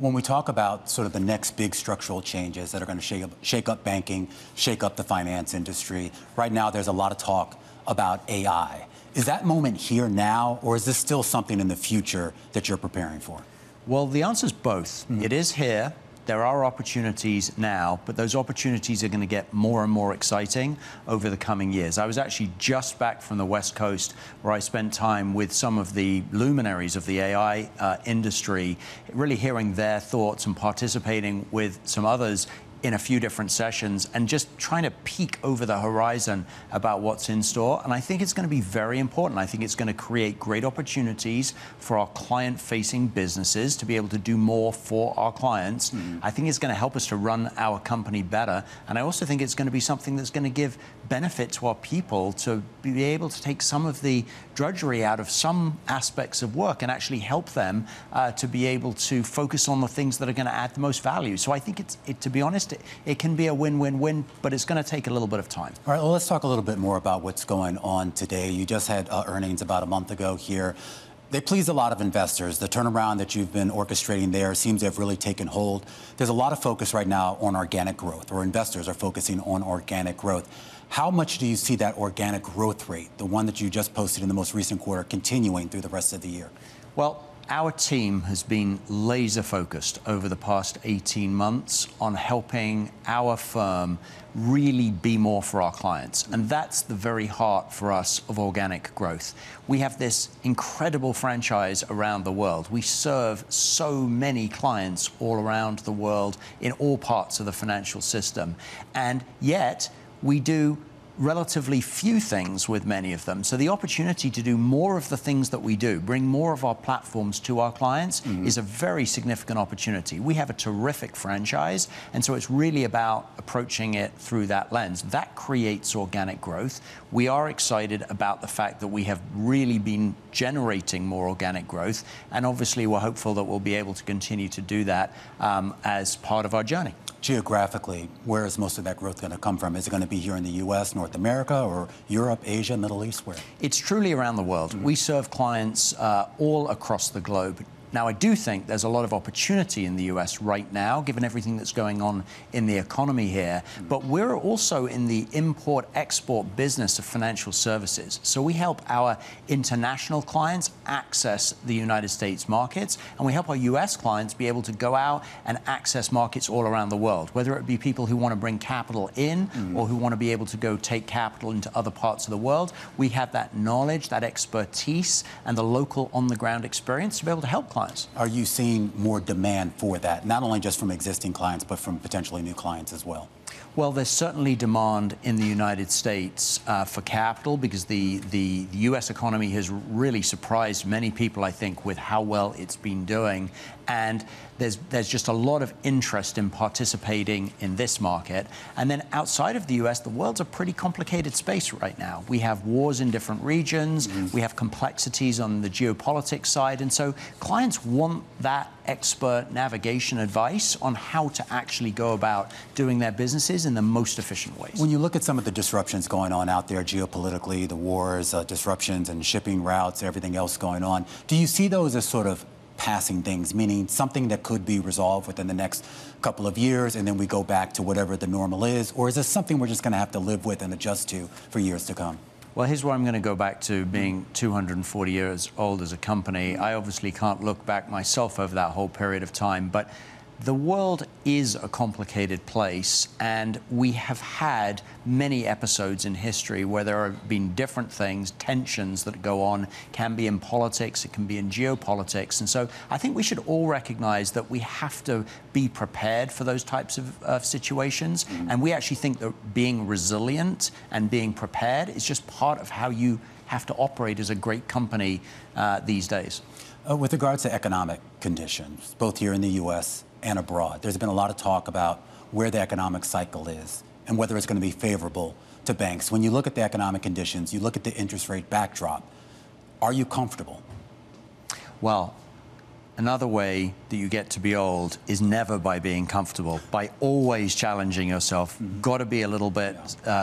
When we talk about sort of the next big structural changes that are going to shake up banking, shake up the finance industry, right now there's a lot of talk about AI. Is that moment here now, or is this still something in the future that you're preparing for? Well, the answer is both. Mm-hmm. It is here. There are opportunities now, but those opportunities are going to get more and more exciting over the coming years. I was actually just back from the West Coast, where I spent time with some of the luminaries of the AI industry, really hearing their thoughts and participating with some others in a few different sessions, and just trying to peek over the horizon about what's in store. And I think it's going to be very important. I think it's going to create great opportunities for our client-facing businesses to be able to do more for our clients. Mm. I think it's going to help us to run our company better. And I also think it's going to be something that's going to give benefit to our people to be able to take some of the drudgery out of some aspects of work and actually help them to be able to focus on the things that are going to add the most value. So I think to be honest, it can be a win-win-win, but it's going to take a little bit of time. All right, well, let's talk a little bit more about what's going on today. You just had earnings about a month ago here. They please a lot of investors. The turnaround that you've been orchestrating there seems to have really taken hold. There's a lot of focus right now on organic growth, or investors are focusing on organic growth. How much do you see that organic growth rate, the one that you just posted in the most recent quarter, continuing through the rest of the year? Well, our team has been laser-focused over the past 18 months on helping our firm really be more for our clients. And that's the very heart for us of organic growth. We have this incredible franchise around the world. We serve so many clients all around the world in all parts of the financial system. And yet, we do relatively few things with many of them. So the opportunity to do more of the things that we do, bring more of our platforms to our clients, is a very significant opportunity. We have a terrific franchise, and so it's really about approaching it through that lens. That creates organic growth. We are excited about the fact that we have really been generating more organic growth, and obviously we're hopeful that we'll be able to continue to do that as part of our journey. Geographically, where is most of that growth going to come from? Is it going to be here in the U.S., North America, or Europe, Asia, Middle East? Where? It's truly around the world. Mm-hmm. We serve clients all across the globe. Now, I do think there's a lot of opportunity in the U.S. right now, given everything that's going on in the economy here. But we're also in the import-export business of financial services. So we help our international clients access the United States markets, and we help our U.S. clients be able to go out and access markets all around the world, whether it be people who want to bring capital in or who want to be able to go take capital into other parts of the world. We have that knowledge, that expertise, and the local on-the-ground experience to be able to help clients. Are you seeing more demand for that, not only just from existing clients, but from potentially new clients as well? Well, there's certainly demand in the United States for capital, because the U.S. economy has really surprised many people, I think, with how well it's been doing. And there's just a lot of interest in participating in this market. And then outside of the U.S., the world's a pretty complicated space right now. We have wars in different regions. We have complexities on the geopolitics side. And so clients want that expert navigation advice on how to actually go about doing their businesses in the most efficient ways. When you look at some of the disruptions going on out there geopolitically, the wars, disruptions and shipping routes, everything else going on, do you see those as sort of passing things, meaning something that could be resolved within the next couple of years and then we go back to whatever the normal is? Or is this something we're just going to have to live with and adjust to for years to come? Well, here's where I'm going to go back to being 240 years old as a company. I obviously can't look back myself over that whole period of time, but the world is a complicated place, and we have had many episodes in history where there have been different things, tensions that go on, can be in politics, it can be in geopolitics. And so I think we should all recognize that we have to be prepared for those types of situations. And we actually think that being resilient and being prepared is just part of how you have to operate as a great company these days. With regards to economic conditions, both here in the U.S. and abroad, there's been a lot of talk about where the economic cycle is and whether it's going to be favorable to banks. When you look at the economic conditions, you look at the interest rate backdrop, are you comfortable? Well, another way that you get to be old is never by being comfortable, by always challenging yourself. Mm-hmm. Got to be a little bit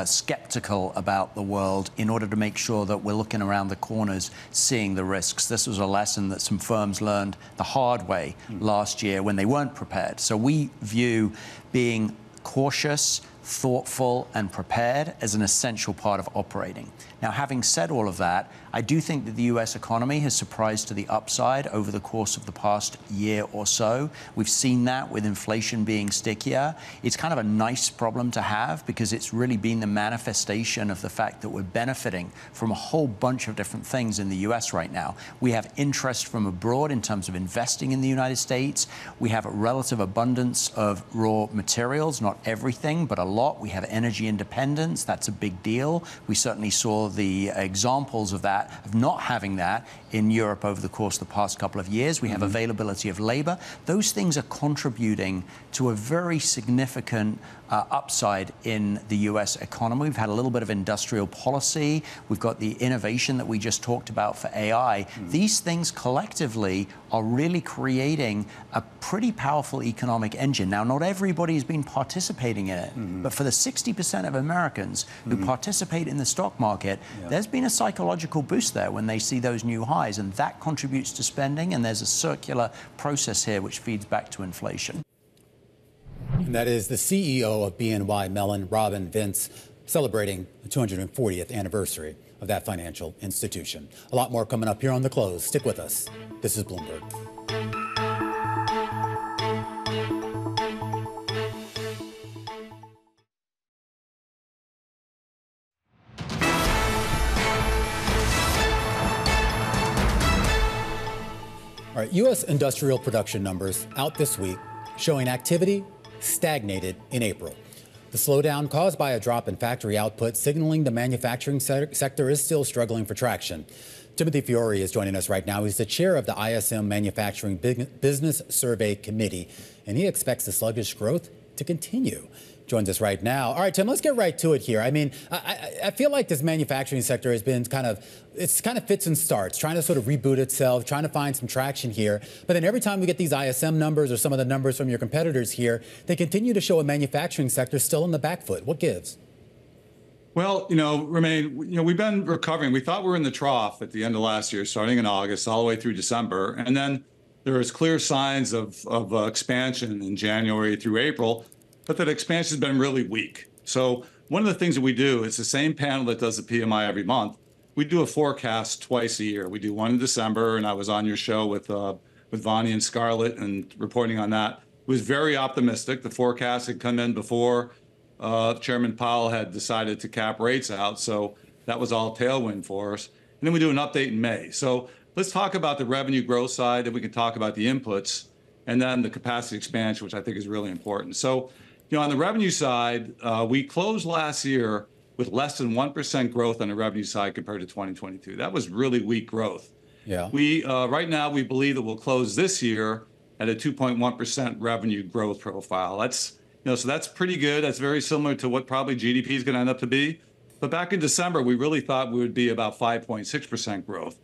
skeptical about the world in order to make sure that we're looking around the corners, seeing the risks. This was a lesson that some firms learned the hard way last year when they weren't prepared. So we view being cautious, thoughtful and prepared as an essential part of operating. Now, having said all of that, I do think that the US economy has surprised to the upside over the course of the past year or so. We've seen that with inflation being stickier. It's kind of a nice problem to have because it's really been the manifestation of the fact that we're benefiting from a whole bunch of different things in the US right now. We have interest from abroad in terms of investing in the United States. We have a relative abundance of raw materials, not everything, but a lot. We have energy independence. That's a big deal. We certainly saw the examples of that, of not having that in Europe over the course of the past couple of years. We have availability of labor. Those things are contributing to a very significant upside in the US economy. We've had a little bit of industrial policy. We've got the innovation that we just talked about for AI. These things collectively are really creating a pretty powerful economic engine. Now, not everybody has been participating in it, but for the 60% of Americans who participate in the stock market, there's been a psychological boost there when they see those new highs, and that contributes to spending, and there's a circular process here which feeds back to inflation. And that is the CEO of BNY Mellon, Robin Vince, celebrating the 240th anniversary of that financial institution. A lot more coming up here on The Close. Stick with us. This is Bloomberg. All right, U.S. industrial production numbers out this week showing activity stagnated in April. The slowdown caused by a drop in factory output signaling the manufacturing sector is still struggling for traction. Timothy Fiore is joining us right now. He's the chair of the ISM Manufacturing Business Survey Committee, and he expects the sluggish growth to continue. Joins us right now. All right, Tim, let's get right to it here. I mean, I feel like this manufacturing sector has been kind of fits and starts, trying to sort of reboot itself, trying to find some traction here. But then every time we get these ISM numbers or some of the numbers from your competitors here, they continue to show a manufacturing sector still in the back foot. What gives? Well, you know, Romaine, you know, we've been recovering. We thought we were in the trough at the end of last year, starting in August, all the way through December. And then there was clear signs of expansion in January through April. But that expansion has been really weak. So one of the things that we do, it's the same panel that does the PMI every month. We do a forecast twice a year. We do one in December, and I was on your show with Vonnie and Scarlett and reporting on that. It was very optimistic. The forecast had come in before Chairman Powell had decided to cap rates out. So that was all tailwind for us. And then we do an update in May. So let's talk about the revenue growth side, and we can talk about the inputs, and then the capacity expansion, which I think is really important. So, you know, on the revenue side, we closed last year with less than 1% growth on the revenue side compared to 2022. That was really weak growth. Yeah. We right now, we believe that we'll close this year at a 2.1% revenue growth profile. That's, you know, so that's pretty good. That's very similar to what probably GDP is going to end up to be. But back in December, we really thought we would be about 5.6% growth.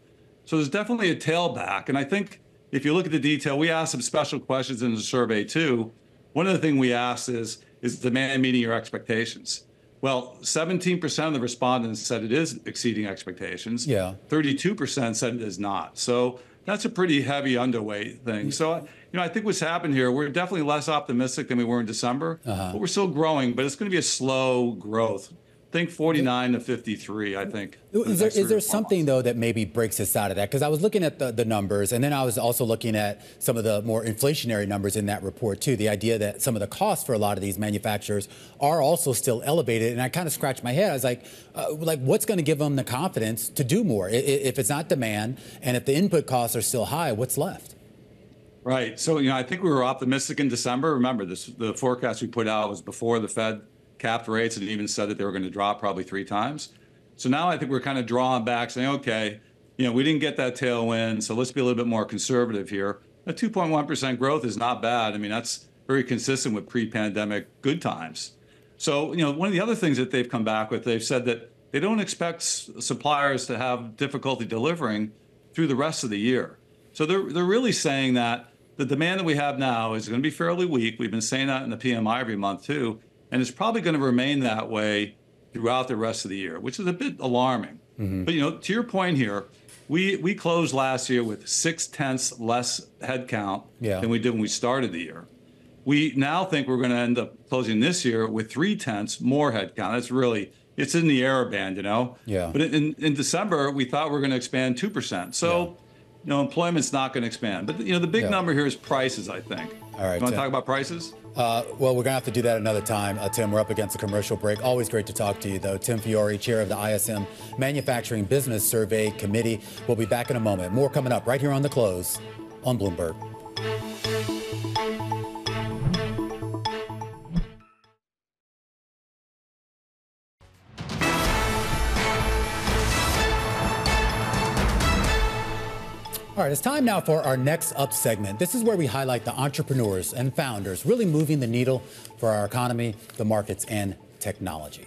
So there's definitely a tailback. And I think if you look at the detail, we asked some special questions in the survey too. One of the things we asked is demand meeting your expectations? Well, 17% of the respondents said it is exceeding expectations. Yeah. 32% said it is not. So that's a pretty heavy underweight thing. So, you know, I think what's happened here, we're definitely less optimistic than we were in December, but we're still growing, but it's going to be a slow growth. Think 49 to 53, I think. Is there something, though, that maybe breaks us out of that? Because I was looking at the numbers, and then I was also looking at some of the more inflationary numbers in that report, too. The idea that some of the costs for a lot of these manufacturers are also still elevated. And I kind of scratched my head. I was like what's going to give them the confidence to do more? If it's not demand and if the input costs are still high, what's left? Right. So, you know, I think we were optimistic in December. Remember, the forecast we put out was before the Fed capped rates and even said that they were going to drop probably 3 times. So now I think we're kind of drawing back, saying, okay, you know, we didn't get that tailwind, so let's be a little bit more conservative here. A 2.1% growth is not bad. I mean, that's very consistent with pre-pandemic good times. So, you know, one of the other things that they've come back with, they've said that they don't expect suppliers to have difficulty delivering through the rest of the year. So they're really saying that the demand that we have now is going to be fairly weak. We've been saying that in the PMI every month too, and it's probably going to remain that way throughout the rest of the year, which is a bit alarming. Mm-hmm. But, you know, to your point here, we closed last year with 0.6 less headcount than we did when we started the year. We now think we're going to end up closing this year with 0.3 more headcount. That's really, it's in the error band, you know? Yeah. But in December, we thought we were going to expand 2%. So, you know, employment's not going to expand. But, you know, the big number here is prices, I think. All right. You want to talk about prices? Well, we're going to have to do that another time, Tim. We're up against a commercial break. Always great to talk to you, though. Tim Fiore, chair of the ISM Manufacturing Business Survey Committee. We'll be back in a moment. More coming up right here on The Close on Bloomberg. All right, it's time now for our Next Up segment. This is where we highlight the entrepreneurs and founders really moving the needle for our economy, the markets, and technology.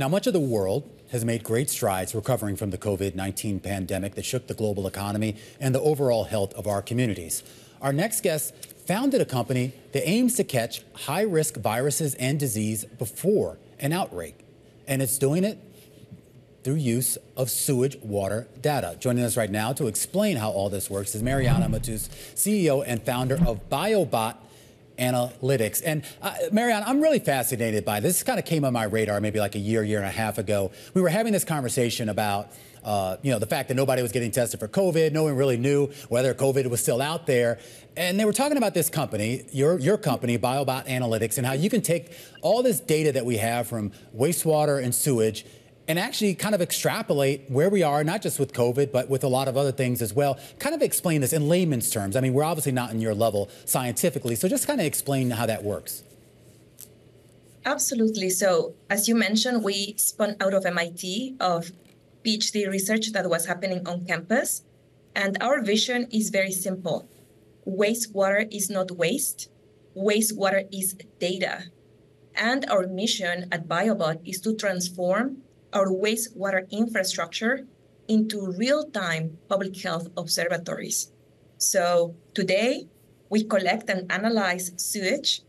Now, much of the world has made great strides recovering from the COVID-19 pandemic that shook the global economy and the overall health of our communities. Our next guest founded a company that aims to catch high-risk viruses and disease before an outbreak, and it's doing it through use of sewage water data. Joining us right now to explain how all this works is Mariana Matus, CEO and founder of BioBot Analytics. And Mariana, I'm really fascinated by this. This kind of came on my radar maybe like a year and a half ago. We were having this conversation about you know, the fact that nobody was getting tested for COVID. No one really knew whether COVID was still out there. And they were talking about this company, your company, BioBot Analytics, and how you can take all this data that we have from wastewater and sewage and actually kind of extrapolate where we are, not just with COVID, but with a lot of other things as well. Kind of explain this in layman's terms. I mean, we're obviously not in your level scientifically, so just kind of explain how that works. Absolutely. So as you mentioned, we spun out of MIT, of PhD research that was happening on campus. And our vision is very simple. Wastewater is not waste. Wastewater is data. And our mission at BioBot is to transform our wastewater infrastructure into real-time public health observatories. So today, we collect and analyze sewage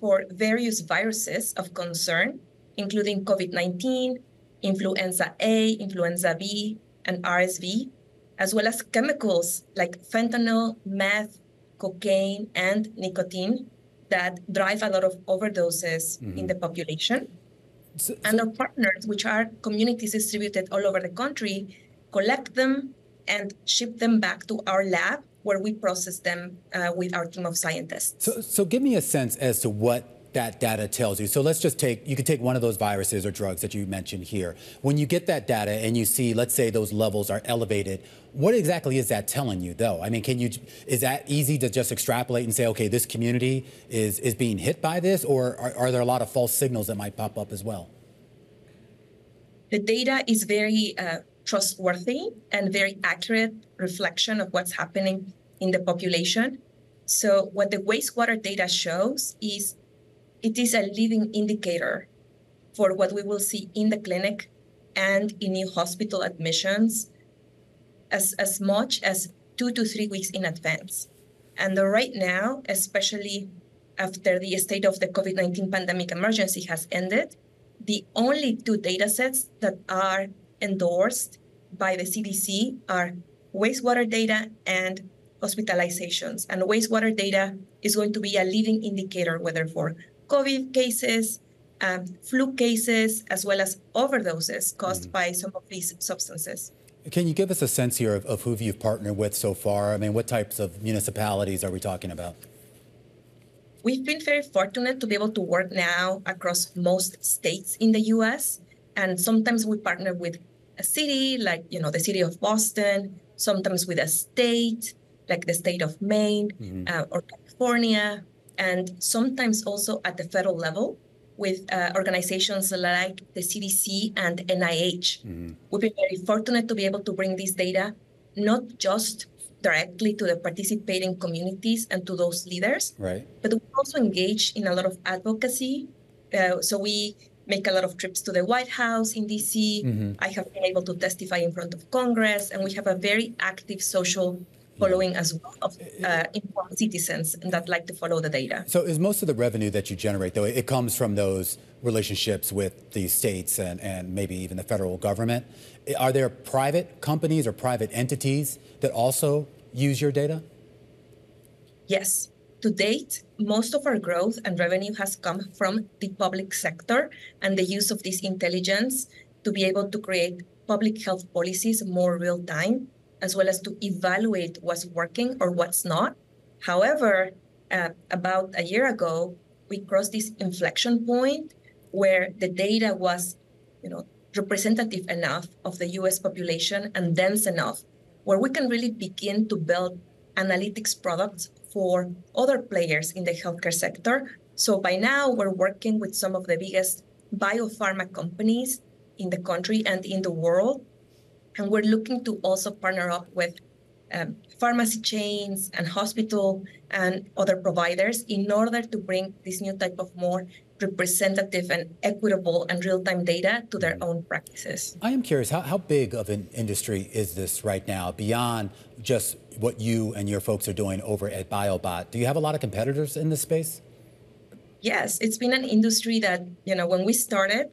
for various viruses of concern, including COVID-19, influenza A, influenza B, and RSV, as well as chemicals like fentanyl, meth, cocaine, and nicotine that drive a lot of overdoses in the population. And our partners, which are communities distributed all over the country, collect them and ship them back to our lab where we process them with our team of scientists. So give me a sense as to what that data tells you. So let's just take, you could take one of those viruses or drugs that you mentioned here. When you get that data and you see, let's say those levels are elevated, what exactly is that telling you though? I mean, can you, is that easy to just extrapolate and say, okay, this community is being hit by this, or are there a lot of false signals that might pop up as well? The data is very trustworthy and very accurate reflection of what's happening in the population. So what the wastewater data shows is it is a leading indicator for what we will see in the clinic and in new hospital admissions as much as 2 to 3 weeks in advance. And right now, especially after the state of the COVID-19 pandemic emergency has ended, the only two data sets that are endorsed by the CDC are wastewater data and hospitalizations. And wastewater data is going to be a leading indicator whether for COVID cases, flu cases, as well as overdoses caused by some of these substances. Can you give us a sense here of who you've partnered with so far? I mean, what types of municipalities are we talking about? We've been very fortunate to be able to work now across most states in the U.S. And sometimes we partner with a city, like, you know, the city of Boston, sometimes with a state, like the state of Maine or California, and sometimes also at the federal level with organizations like the CDC and NIH. We've been very fortunate to be able to bring this data, not just directly to the participating communities and to those leaders, but we also engage in a lot of advocacy So we make a lot of trips to the White House in D.C. Mm-hmm. I have been able to testify in front of Congress, and we have a very active social following as well of informed citizens that like to follow the data. So is most of the revenue that you generate, though, it comes from those relationships with the states and maybe even the federal government? Are there private companies or private entities that also use your data? Yes. To date, most of our growth and revenue has come from the public sector and the use of this intelligence to be able to create public health policies more real time, as well as to evaluate what's working or what's not. However, about a year ago, we crossed this inflection point where the data was, representative enough of the US population and dense enough, where we can really begin to build analytics products for other players in the healthcare sector. So by now, we're working with some of the biggest biopharma companies in the country and in the world. And we're looking to also partner up with pharmacy chains and hospital and other providers in order to bring this new type of more representative and equitable and real-time data to their own practices. I am curious, how big of an industry is this right now beyond just what you and your folks are doing over at BioBot? Do you have a lot of competitors in this space? Yes, it's been an industry that, when we started,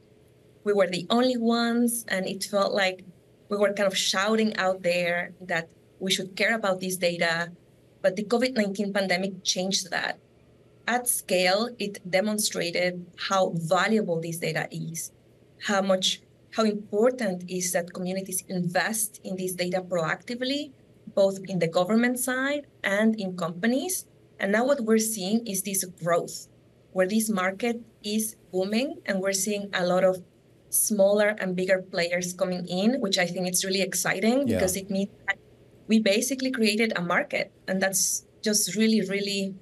we were the only ones, and it felt like we were kind of shouting out there that we should care about this data, but the COVID-19 pandemic changed that. At scale, it demonstrated how valuable this data is, how important is that communities invest in this data proactively, both in the government side and in companies. And now what we're seeing is this growth, where this market is booming, and we're seeing a lot of smaller and bigger players coming in, which I think it's really exciting because it means that we basically created a market, and that's just really, really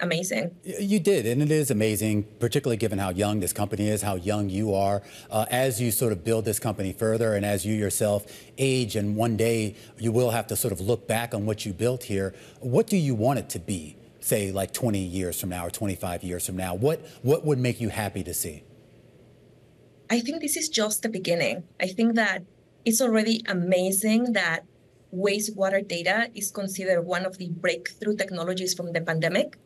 amazing. You did, and it is amazing, particularly given how young this company is, how young you are. As you sort of build this company further and as you yourself age, and one day you will have to sort of look back on what you built here, what do you want it to be, say, like 20 years from now or 25 years from now? What would make you happy to see? I think this is just the beginning. I think that it's already amazing that wastewater data is considered one of the breakthrough technologies from the pandemic,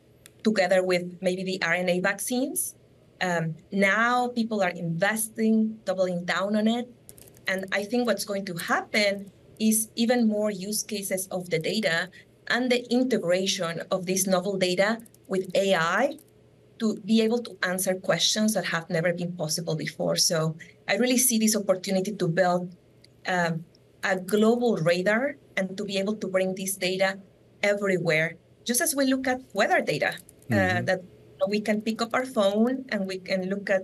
together with maybe the RNA vaccines. Now people are investing, doubling down on it. And I think what's going to happen is even more use cases of the data and the integration of this novel data with AI to be able to answer questions that have never been possible before. So I really see this opportunity to build a global radar and to be able to bring this data everywhere, just as we look at weather data, that we can pick up our phone and we can look at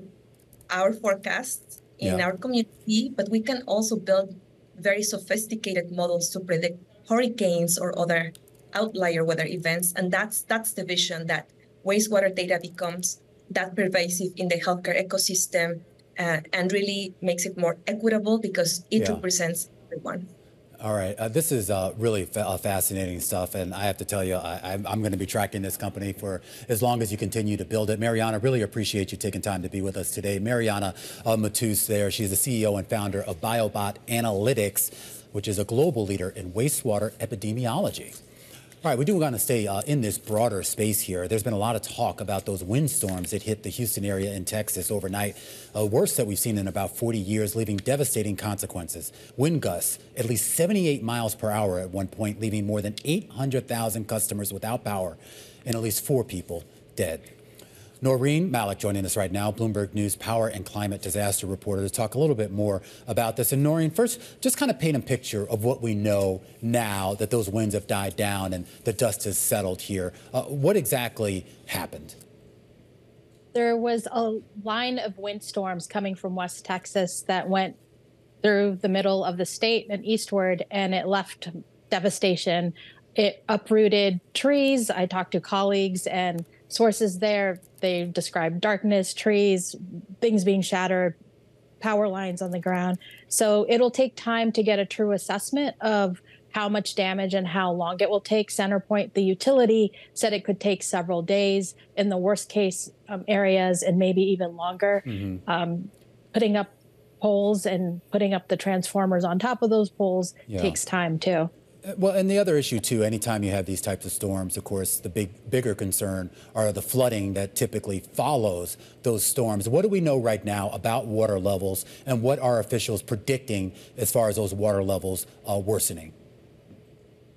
our forecasts in our community, but we can also build very sophisticated models to predict hurricanes or other outlier weather events. And that's the vision, that wastewater data becomes that pervasive in the healthcare ecosystem and really makes it more equitable because it represents everyone. All right. This is really fascinating stuff. And I have to tell you, I'm going to be tracking this company for as long as you continue to build it. Mariana, really appreciate you taking time to be with us today. Mariana Matus there. She's the CEO and founder of BioBot Analytics, which is a global leader in wastewater epidemiology. All right, we do want to stay in this broader space here. There's been a lot of talk about those windstorms that hit the Houston area in Texas overnight, worst that we've seen in about 40 years, leaving devastating consequences. Wind gusts, at least 78 miles per hour at one point, leaving more than 800,000 customers without power and at least 4 people dead. Noreen Malik joining us right now, Bloomberg News power and climate disaster reporter, to talk a little bit more about this. And Noreen, first, just kind of paint a picture of what we know now that those winds have died down and the dust has settled here. What exactly happened? There was a line of windstorms coming from West Texas that went through the middle of the state and eastward, and it left devastation. It uprooted trees. I talked to colleagues and sources there. They described darkness, trees, things being shattered, power lines on the ground. So it'll take time to get a true assessment of how much damage and how long it will take. Centerpoint, the utility, said it could take several days in the worst case areas and maybe even longer. Mm-hmm. Putting up poles and putting up the transformers on top of those poles takes time too. Well, and the other issue too, anytime you have these types of storms, of course, the bigger concern are the flooding that typically follows those storms. What do we know right now about water levels, and what are officials predicting as far as those water levels worsening?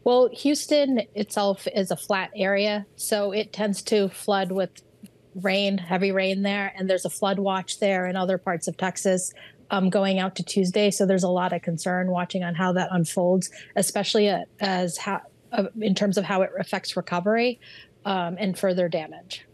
Well, Houston itself is a flat area, so it tends to flood with rain, heavy rain there, and there's a flood watch there in other parts of Texas. Going out to Tuesday. So there's a lot of concern watching on how that unfolds, especially in terms of how it affects recovery and further damage.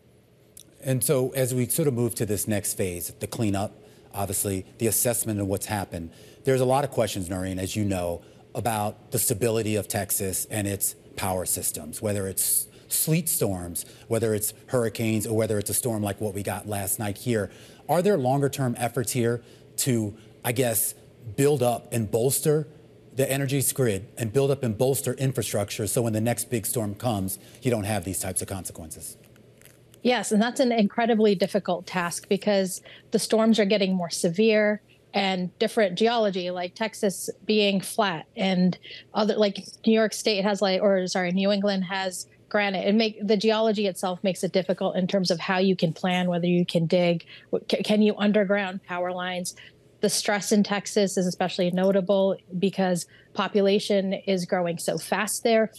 And so as we sort of move to this next phase, the cleanup, obviously, the assessment of what's happened, there's a lot of questions, Noreen, as you know, about the stability of Texas and its power systems, whether it's sleet storms, whether it's hurricanes, or whether it's a storm like what we got last night here. Are there longer term efforts here to, I guess, build up and bolster the energy grid and build up and bolster infrastructure so when the next big storm comes, you don't have these types of consequences? Yes, and that's an incredibly difficult task because the storms are getting more severe and different geology, like Texas being flat and other, like New England has granite. The geology itself makes it difficult in terms of how you can plan, whether you can dig, can you underground power lines. The stress in Texas is especially notable because population is growing so fast there,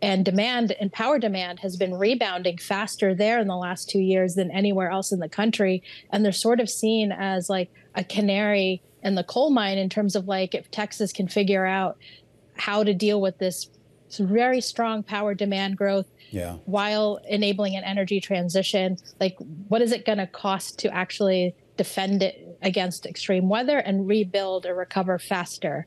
and demand and power demand has been rebounding faster there in the last 2 years than anywhere else in the country. And they're sort of seen as like a canary in the coal mine in terms of like if Texas can figure out how to deal with this very strong power demand growth while enabling an energy transition. Like, what is it going to cost to actually defend it against extreme weather and rebuild or recover faster?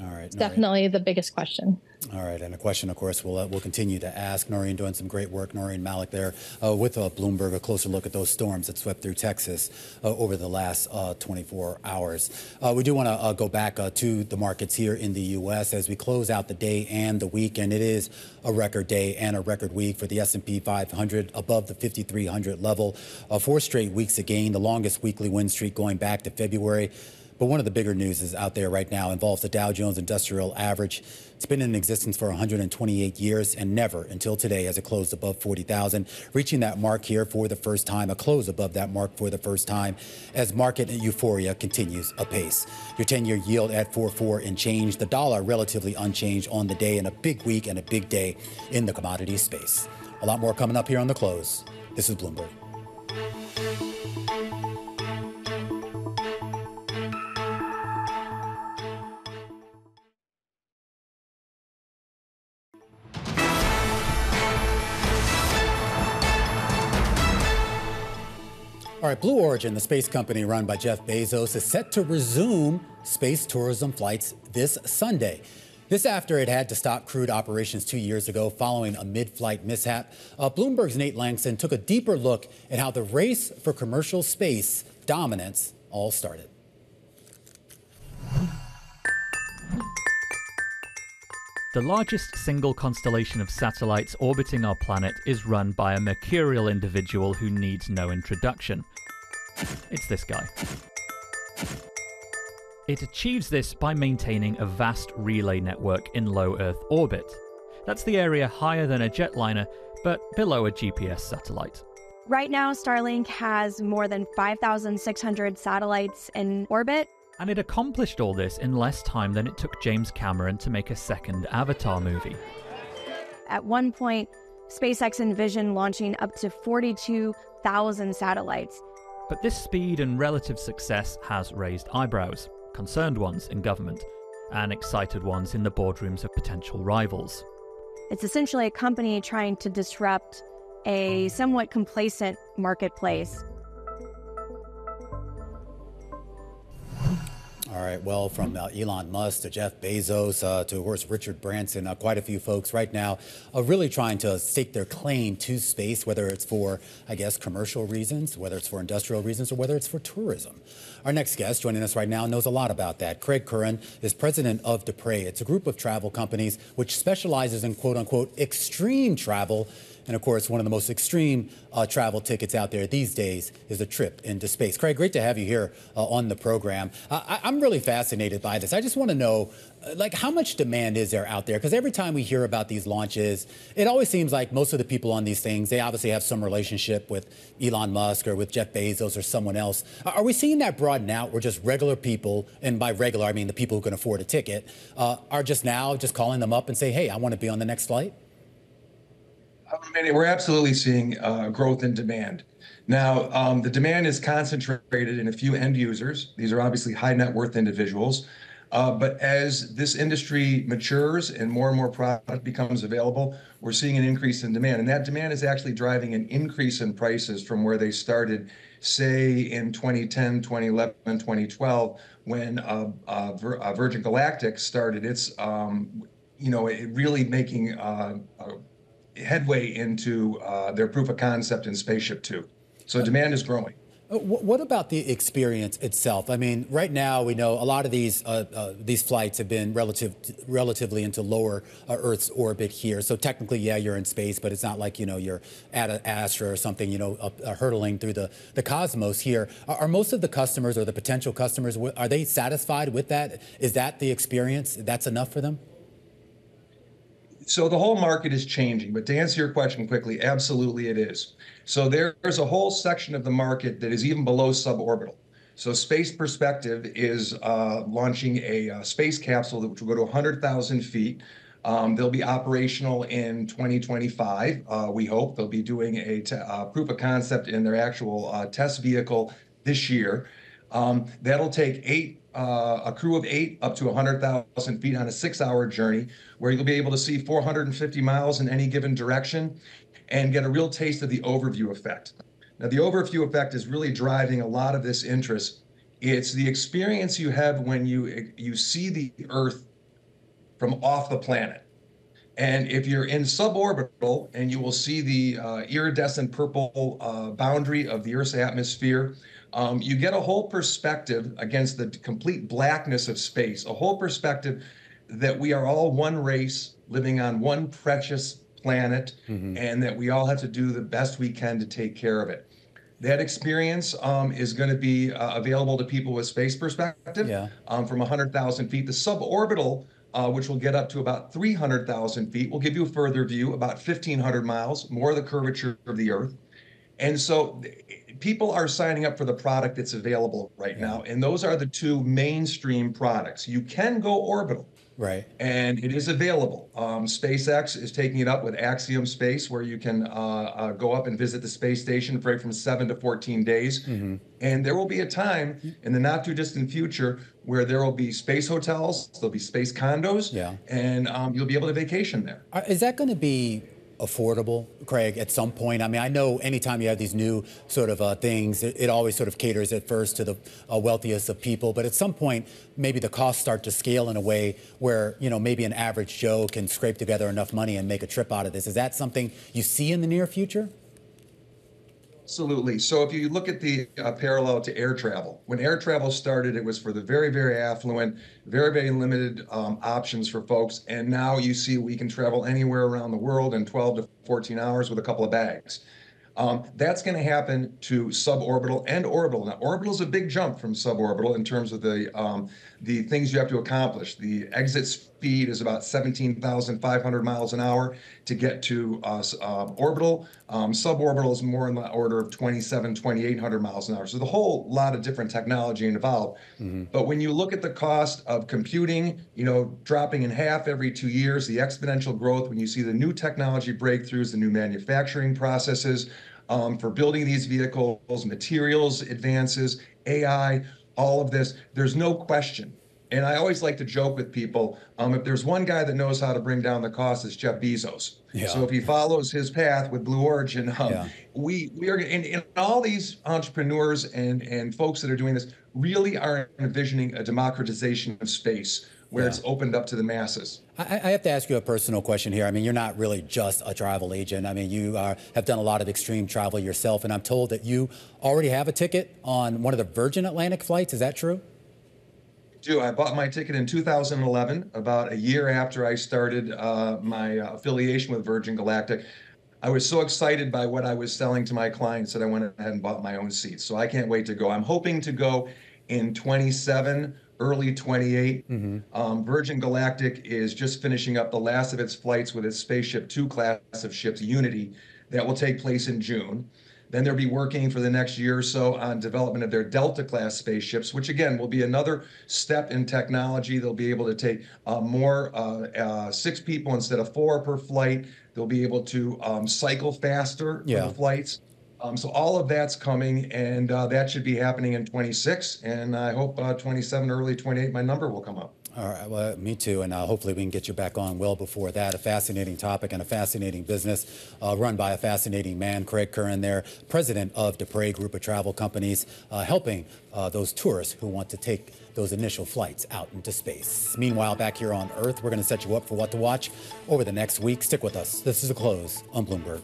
All right, it's definitely the biggest question. All right, and a question, of course, we'll continue to ask. Noreen doing some great work. Noreen Malik there with Bloomberg, a closer look at those storms that swept through Texas over the last 24 hours. We do want to go back to the markets here in the U.S. as we close out the day and the week, and it is a record day and a record week for the S&P 500 above the 5,300 level. 4 straight weeks again, the longest weekly win streak going back to February. But one of the bigger news is out there right now involves the Dow Jones Industrial Average. It's been in existence for 128 years and never until today has it closed above 40,000, reaching that mark here for the first time, a close above that mark for the first time as market euphoria continues apace. Your 10-year yield at 4.4 and change, the dollar relatively unchanged on the day, and a big week and a big day in the commodity space. A lot more coming up here on The Close. This is Bloomberg. All right, Blue Origin, the space company run by Jeff Bezos, is set to resume space tourism flights this Sunday. This after it had to stop crewed operations 2 years ago following a mid-flight mishap. Bloomberg's Nate Langston took a deeper look at how the race for commercial space dominance all started. The largest single constellation of satellites orbiting our planet is run by a mercurial individual who needs no introduction. It's this guy. It achieves this by maintaining a vast relay network in low Earth orbit. That's the area higher than a jetliner, but below a GPS satellite. Right now, Starlink has more than 5,600 satellites in orbit. And it accomplished all this in less time than it took James Cameron to make a second Avatar movie. At one point, SpaceX envisioned launching up to 42,000 satellites. But this speed and relative success has raised eyebrows, concerned ones in government, and excited ones in the boardrooms of potential rivals. It's essentially a company trying to disrupt a somewhat complacent marketplace. All right, well, from Elon Musk to Jeff Bezos to, of course, Richard Branson, quite a few folks right now are really trying to stake their claim to space, whether it's for, I guess, commercial reasons, whether it's for industrial reasons, or whether it's for tourism. Our next guest joining us right now knows a lot about that. Craig Curran is president of DePrey. It's a group of travel companies which specializes in, quote unquote, extreme travel. And, of course, one of the most extreme travel tickets out there these days is a trip into space. Craig, great to have you here on the program. I'm really fascinated by this. I just want to know, like, how much demand is there out there? Because every time we hear about these launches, it always seems like most of the people on these things, they obviously have some relationship with Elon Musk or with Jeff Bezos or someone else. Are we seeing that broaden out where just regular people, and by regular I mean the people who can afford a ticket, are just now just calling them up and say, hey, I want to be on the next flight? I mean, we're absolutely seeing growth in demand. Now, the demand is concentrated in a few end users. These are obviously high net worth individuals. But as this industry matures and more product becomes available, we're seeing an increase in demand. And that demand is actually driving an increase in prices from where they started, say, in 2010, 2011, 2012, when Virgin Galactic started its, you know, it really making headway into their proof of concept in Spaceship Two. So demand is growing. What about the experience itself? I mean, right now we know a lot of these flights have been relatively into lower Earth's orbit here. So technically, yeah, you're in space, but it's not like, you know, you're at an astra or something, you know, hurtling through the cosmos here. Are most of the customers or the potential customers, are they satisfied with that? Is that the experience? That's enough for them? So the whole market is changing, but to answer your question quickly, absolutely it is. So there's a whole section of the market that is even below suborbital. So Space Perspective is launching a space capsule that will go to 100,000 feet. They'll be operational in 2025, we hope. They'll be doing a proof of concept in their actual test vehicle this year. That'll take a crew of 8 up to 100,000 feet on a 6-hour journey where you'll be able to see 450 miles in any given direction and get a real taste of the overview effect. Now, the overview effect is really driving a lot of this interest. It's the experience you have when you see the Earth from off the planet. And if you're in suborbital and you will see the iridescent purple boundary of the Earth's atmosphere, you get a whole perspective against the complete blackness of space, a whole perspective that we are all one race living on one precious planet, and that we all have to do the best we can to take care of it. That experience is going to be available to people with Space Perspective from 100,000 feet. The suborbital, which will get up to about 300,000 feet, will give you a further view, about 1,500 miles, more of the curvature of the Earth. And so people are signing up for the product that's available right now, and those are the two mainstream products. You can go orbital, right? And it is available. SpaceX is taking it up with Axiom Space, where you can go up and visit the space station for from 7 to 14 days. And there will be a time in the not too distant future where there will be space hotels, there'll be space condos, and you'll be able to vacation there. Is that going to be affordable, Craig, at some point? I mean, I know anytime you have these new sort of things, it always sort of caters at first to the wealthiest of people. But at some point, maybe the costs start to scale in a way where, you know, maybe an average Joe can scrape together enough money and make a trip out of this. Is that something you see in the near future? Absolutely. So if you look at the parallel to air travel, when air travel started, it was for the very, very affluent, very, very limited options for folks. And now you see we can travel anywhere around the world in 12 to 14 hours with a couple of bags. That's going to happen to suborbital and orbital. Now, orbital is a big jump from suborbital in terms of the things you have to accomplish. The exit speed is about 17,500 miles an hour to get to orbital. Suborbital is more in the order of 2,800 miles an hour. So the whole lot of different technology involved. But when you look at the cost of computing, you know, dropping in half every 2 years, the exponential growth, when you see the new technology breakthroughs, the new manufacturing processes, for building these vehicles, materials advances, AI, all of this, there's no question. And I always like to joke with people, if there's one guy that knows how to bring down the cost, it's Jeff Bezos. Yeah. So if he follows his path with Blue Origin, we are, and all these entrepreneurs and folks that are doing this really are envisioning a democratization of space where it's opened up to the masses. I have to ask you a personal question here. I mean, you're not really just a travel agent. I mean, you are, have done a lot of extreme travel yourself, and I'm told that you already have a ticket on one of the Virgin Atlantic flights. Is that true? I bought my ticket in 2011, about a year after I started my affiliation with Virgin Galactic. I was so excited by what I was selling to my clients that I went ahead and bought my own seats. So I can't wait to go. I'm hoping to go in 27, early 28. Mm-hmm. Virgin Galactic is just finishing up the last of its flights with its Spaceship Two class of ships, Unity, that will take place in June. Then they'll be working for the next year or so on development of their Delta-class spaceships, which, again, will be another step in technology. They'll be able to take six people instead of four per flight. They'll be able to cycle faster for the flights. So all of that's coming, and that should be happening in 26. And I hope 27, early 28, my number will come up. All right, well, me too, and hopefully we can get you back on well before that. A fascinating topic and a fascinating business run by a fascinating man, Craig Curran there, president of Dupre Group of Travel Companies, helping those tourists who want to take those initial flights out into space. Meanwhile, back here on Earth, we're going to set you up for what to watch over the next week. Stick with us. This is The Close on Bloomberg.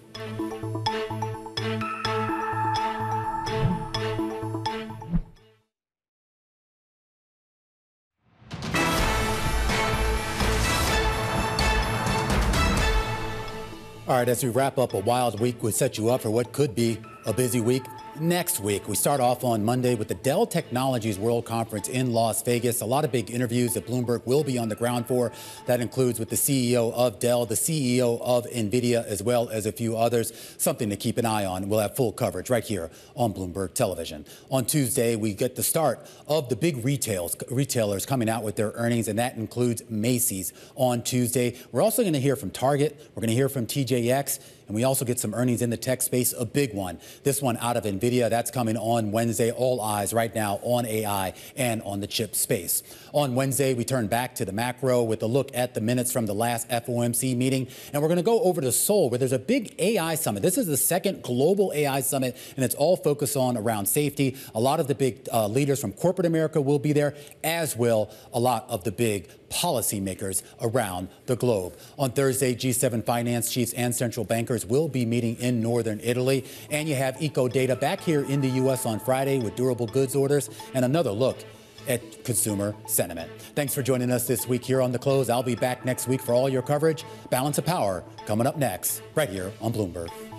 All right, as we wrap up a wild week, we set you up for what could be a busy week next week. We start off on Monday with the Dell Technologies World Conference in Las Vegas. A lot of big interviews that Bloomberg will be on the ground for. That includes with the CEO of Dell, the CEO of NVIDIA, as well as a few others. Something to keep an eye on. We'll have full coverage right here on Bloomberg Television. On Tuesday, we get the start of the big retailers coming out with their earnings, and that includes Macy's on Tuesday. We're also going to hear from Target. We're going to hear from TJX. And we also get some earnings in the tech space, a big one. This one out of NVIDIA, that's coming on Wednesday. All eyes right now on AI and on the chip space. On Wednesday, we turn back to the macro with a look at the minutes from the last FOMC meeting. And we're going to go over to Seoul, where there's a big AI summit. This is the second global AI summit, and it's all focused on around safety. A lot of the big leaders from corporate America will be there, as will a lot of the big policymakers around the globe. On Thursday, G7 finance chiefs and central bankers will be meeting in northern Italy. And you have eco data back here in the U.S. on Friday with durable goods orders and another look at consumer sentiment. Thanks for joining us this week here on The Close. I'll be back next week for all your coverage. Balance of Power coming up next, right here on Bloomberg.